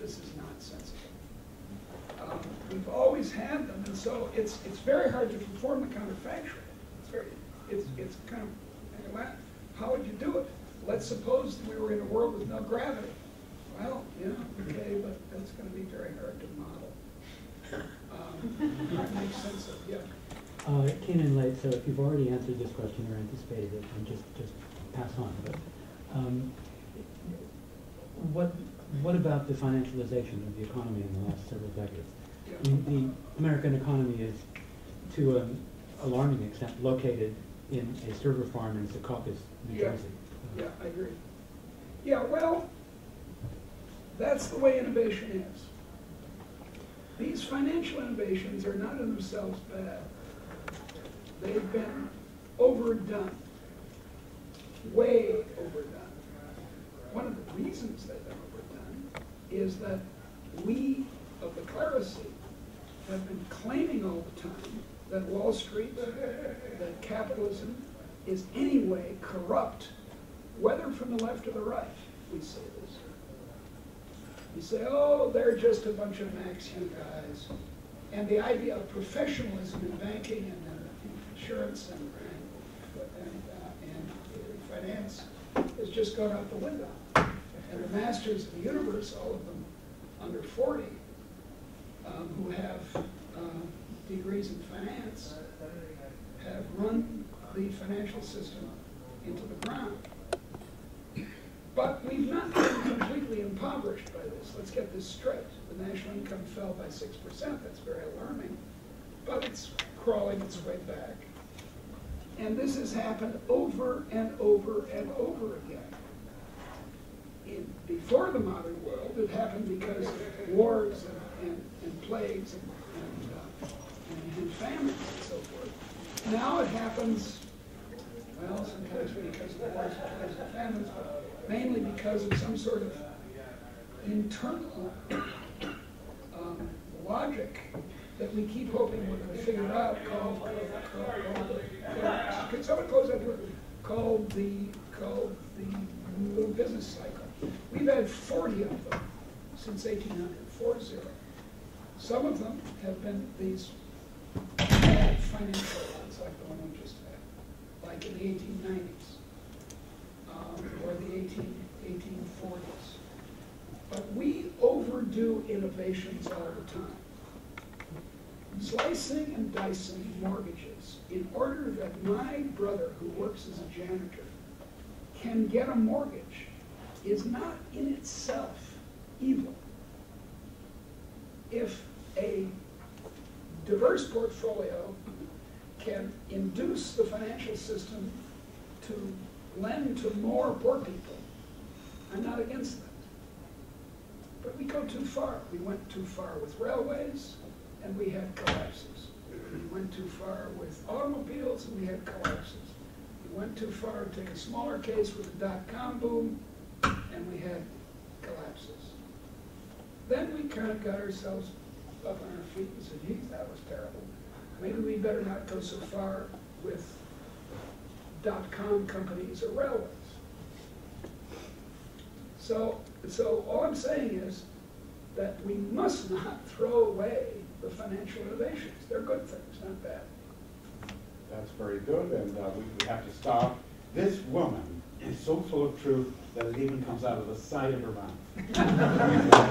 This is nonsensical. Um, we've always had them, and so it's it's very hard to perform the counterfactual. It's very it's it's kind of how would you do it? Let's suppose we were in a world with no gravity. Well, yeah, okay, but that's going to be very hard to model. Um, that makes sense of yeah. Uh, it came in late, so if you've already answered this question or anticipated it, then just just pass on. But um, what? What about the financialization of the economy in the last several decades? I mean, the American economy is, to an alarming extent, located in a server farm in Secaucus, New yeah. Jersey. Yeah, I agree. Yeah, well, that's the way innovation is. These financial innovations are not in themselves bad. They've been overdone, way overdone. One of the reasons they've been is that we of the clerisy have been claiming all the time that Wall Street, that capitalism is anyway corrupt, whether from the left or the right. We say this. We say, oh, they're just a bunch of Max Hu guys. And the idea of professionalism in banking and insurance and, and, uh, and finance has just gone out the window. And the masters of the universe, all of them under forty, um, who have um, degrees in finance, have run the financial system into the ground. But we've not been completely impoverished by this. Let's get this straight. The national income fell by six percent. That's very alarming. But it's crawling its way back. And this has happened over and over and over again. In, before the modern world, it happened because wars and, and, and plagues and, and, uh, and, and famines and so forth. Now it happens, well, sometimes because of wars and plagues and famines, but mainly because of some sort of internal um, logic that we keep hoping we're going to figure out called, called, called, called could someone close that door? Called the, called the business cycle. We've had forty of them since eighteen hundred, four zero. Some of them have been these bad financial ones, like the one we just had, like in the eighteen nineties um, or the eighteen forties. But we overdo innovations all the time. Slicing and dicing mortgages in order that my brother, who works as a janitor, can get a mortgage is not in itself evil. If a diverse portfolio can induce the financial system to lend to more poor people, I'm not against that. But we go too far. We went too far with railways, and we had collapses. We went too far with automobiles, and we had collapses. We went too far to take a smaller case with the dot-com boom, and we had collapses. Then we kind of got ourselves up on our feet and said, geez, that was terrible. Maybe we better not go so far with dot-com companies or railways. So, so all I'm saying is that we must not throw away the financial innovations. They're good things, not bad. That's very good, and uh, we, we have to stop. This woman is so full of truth that it even comes out of the side of her mouth.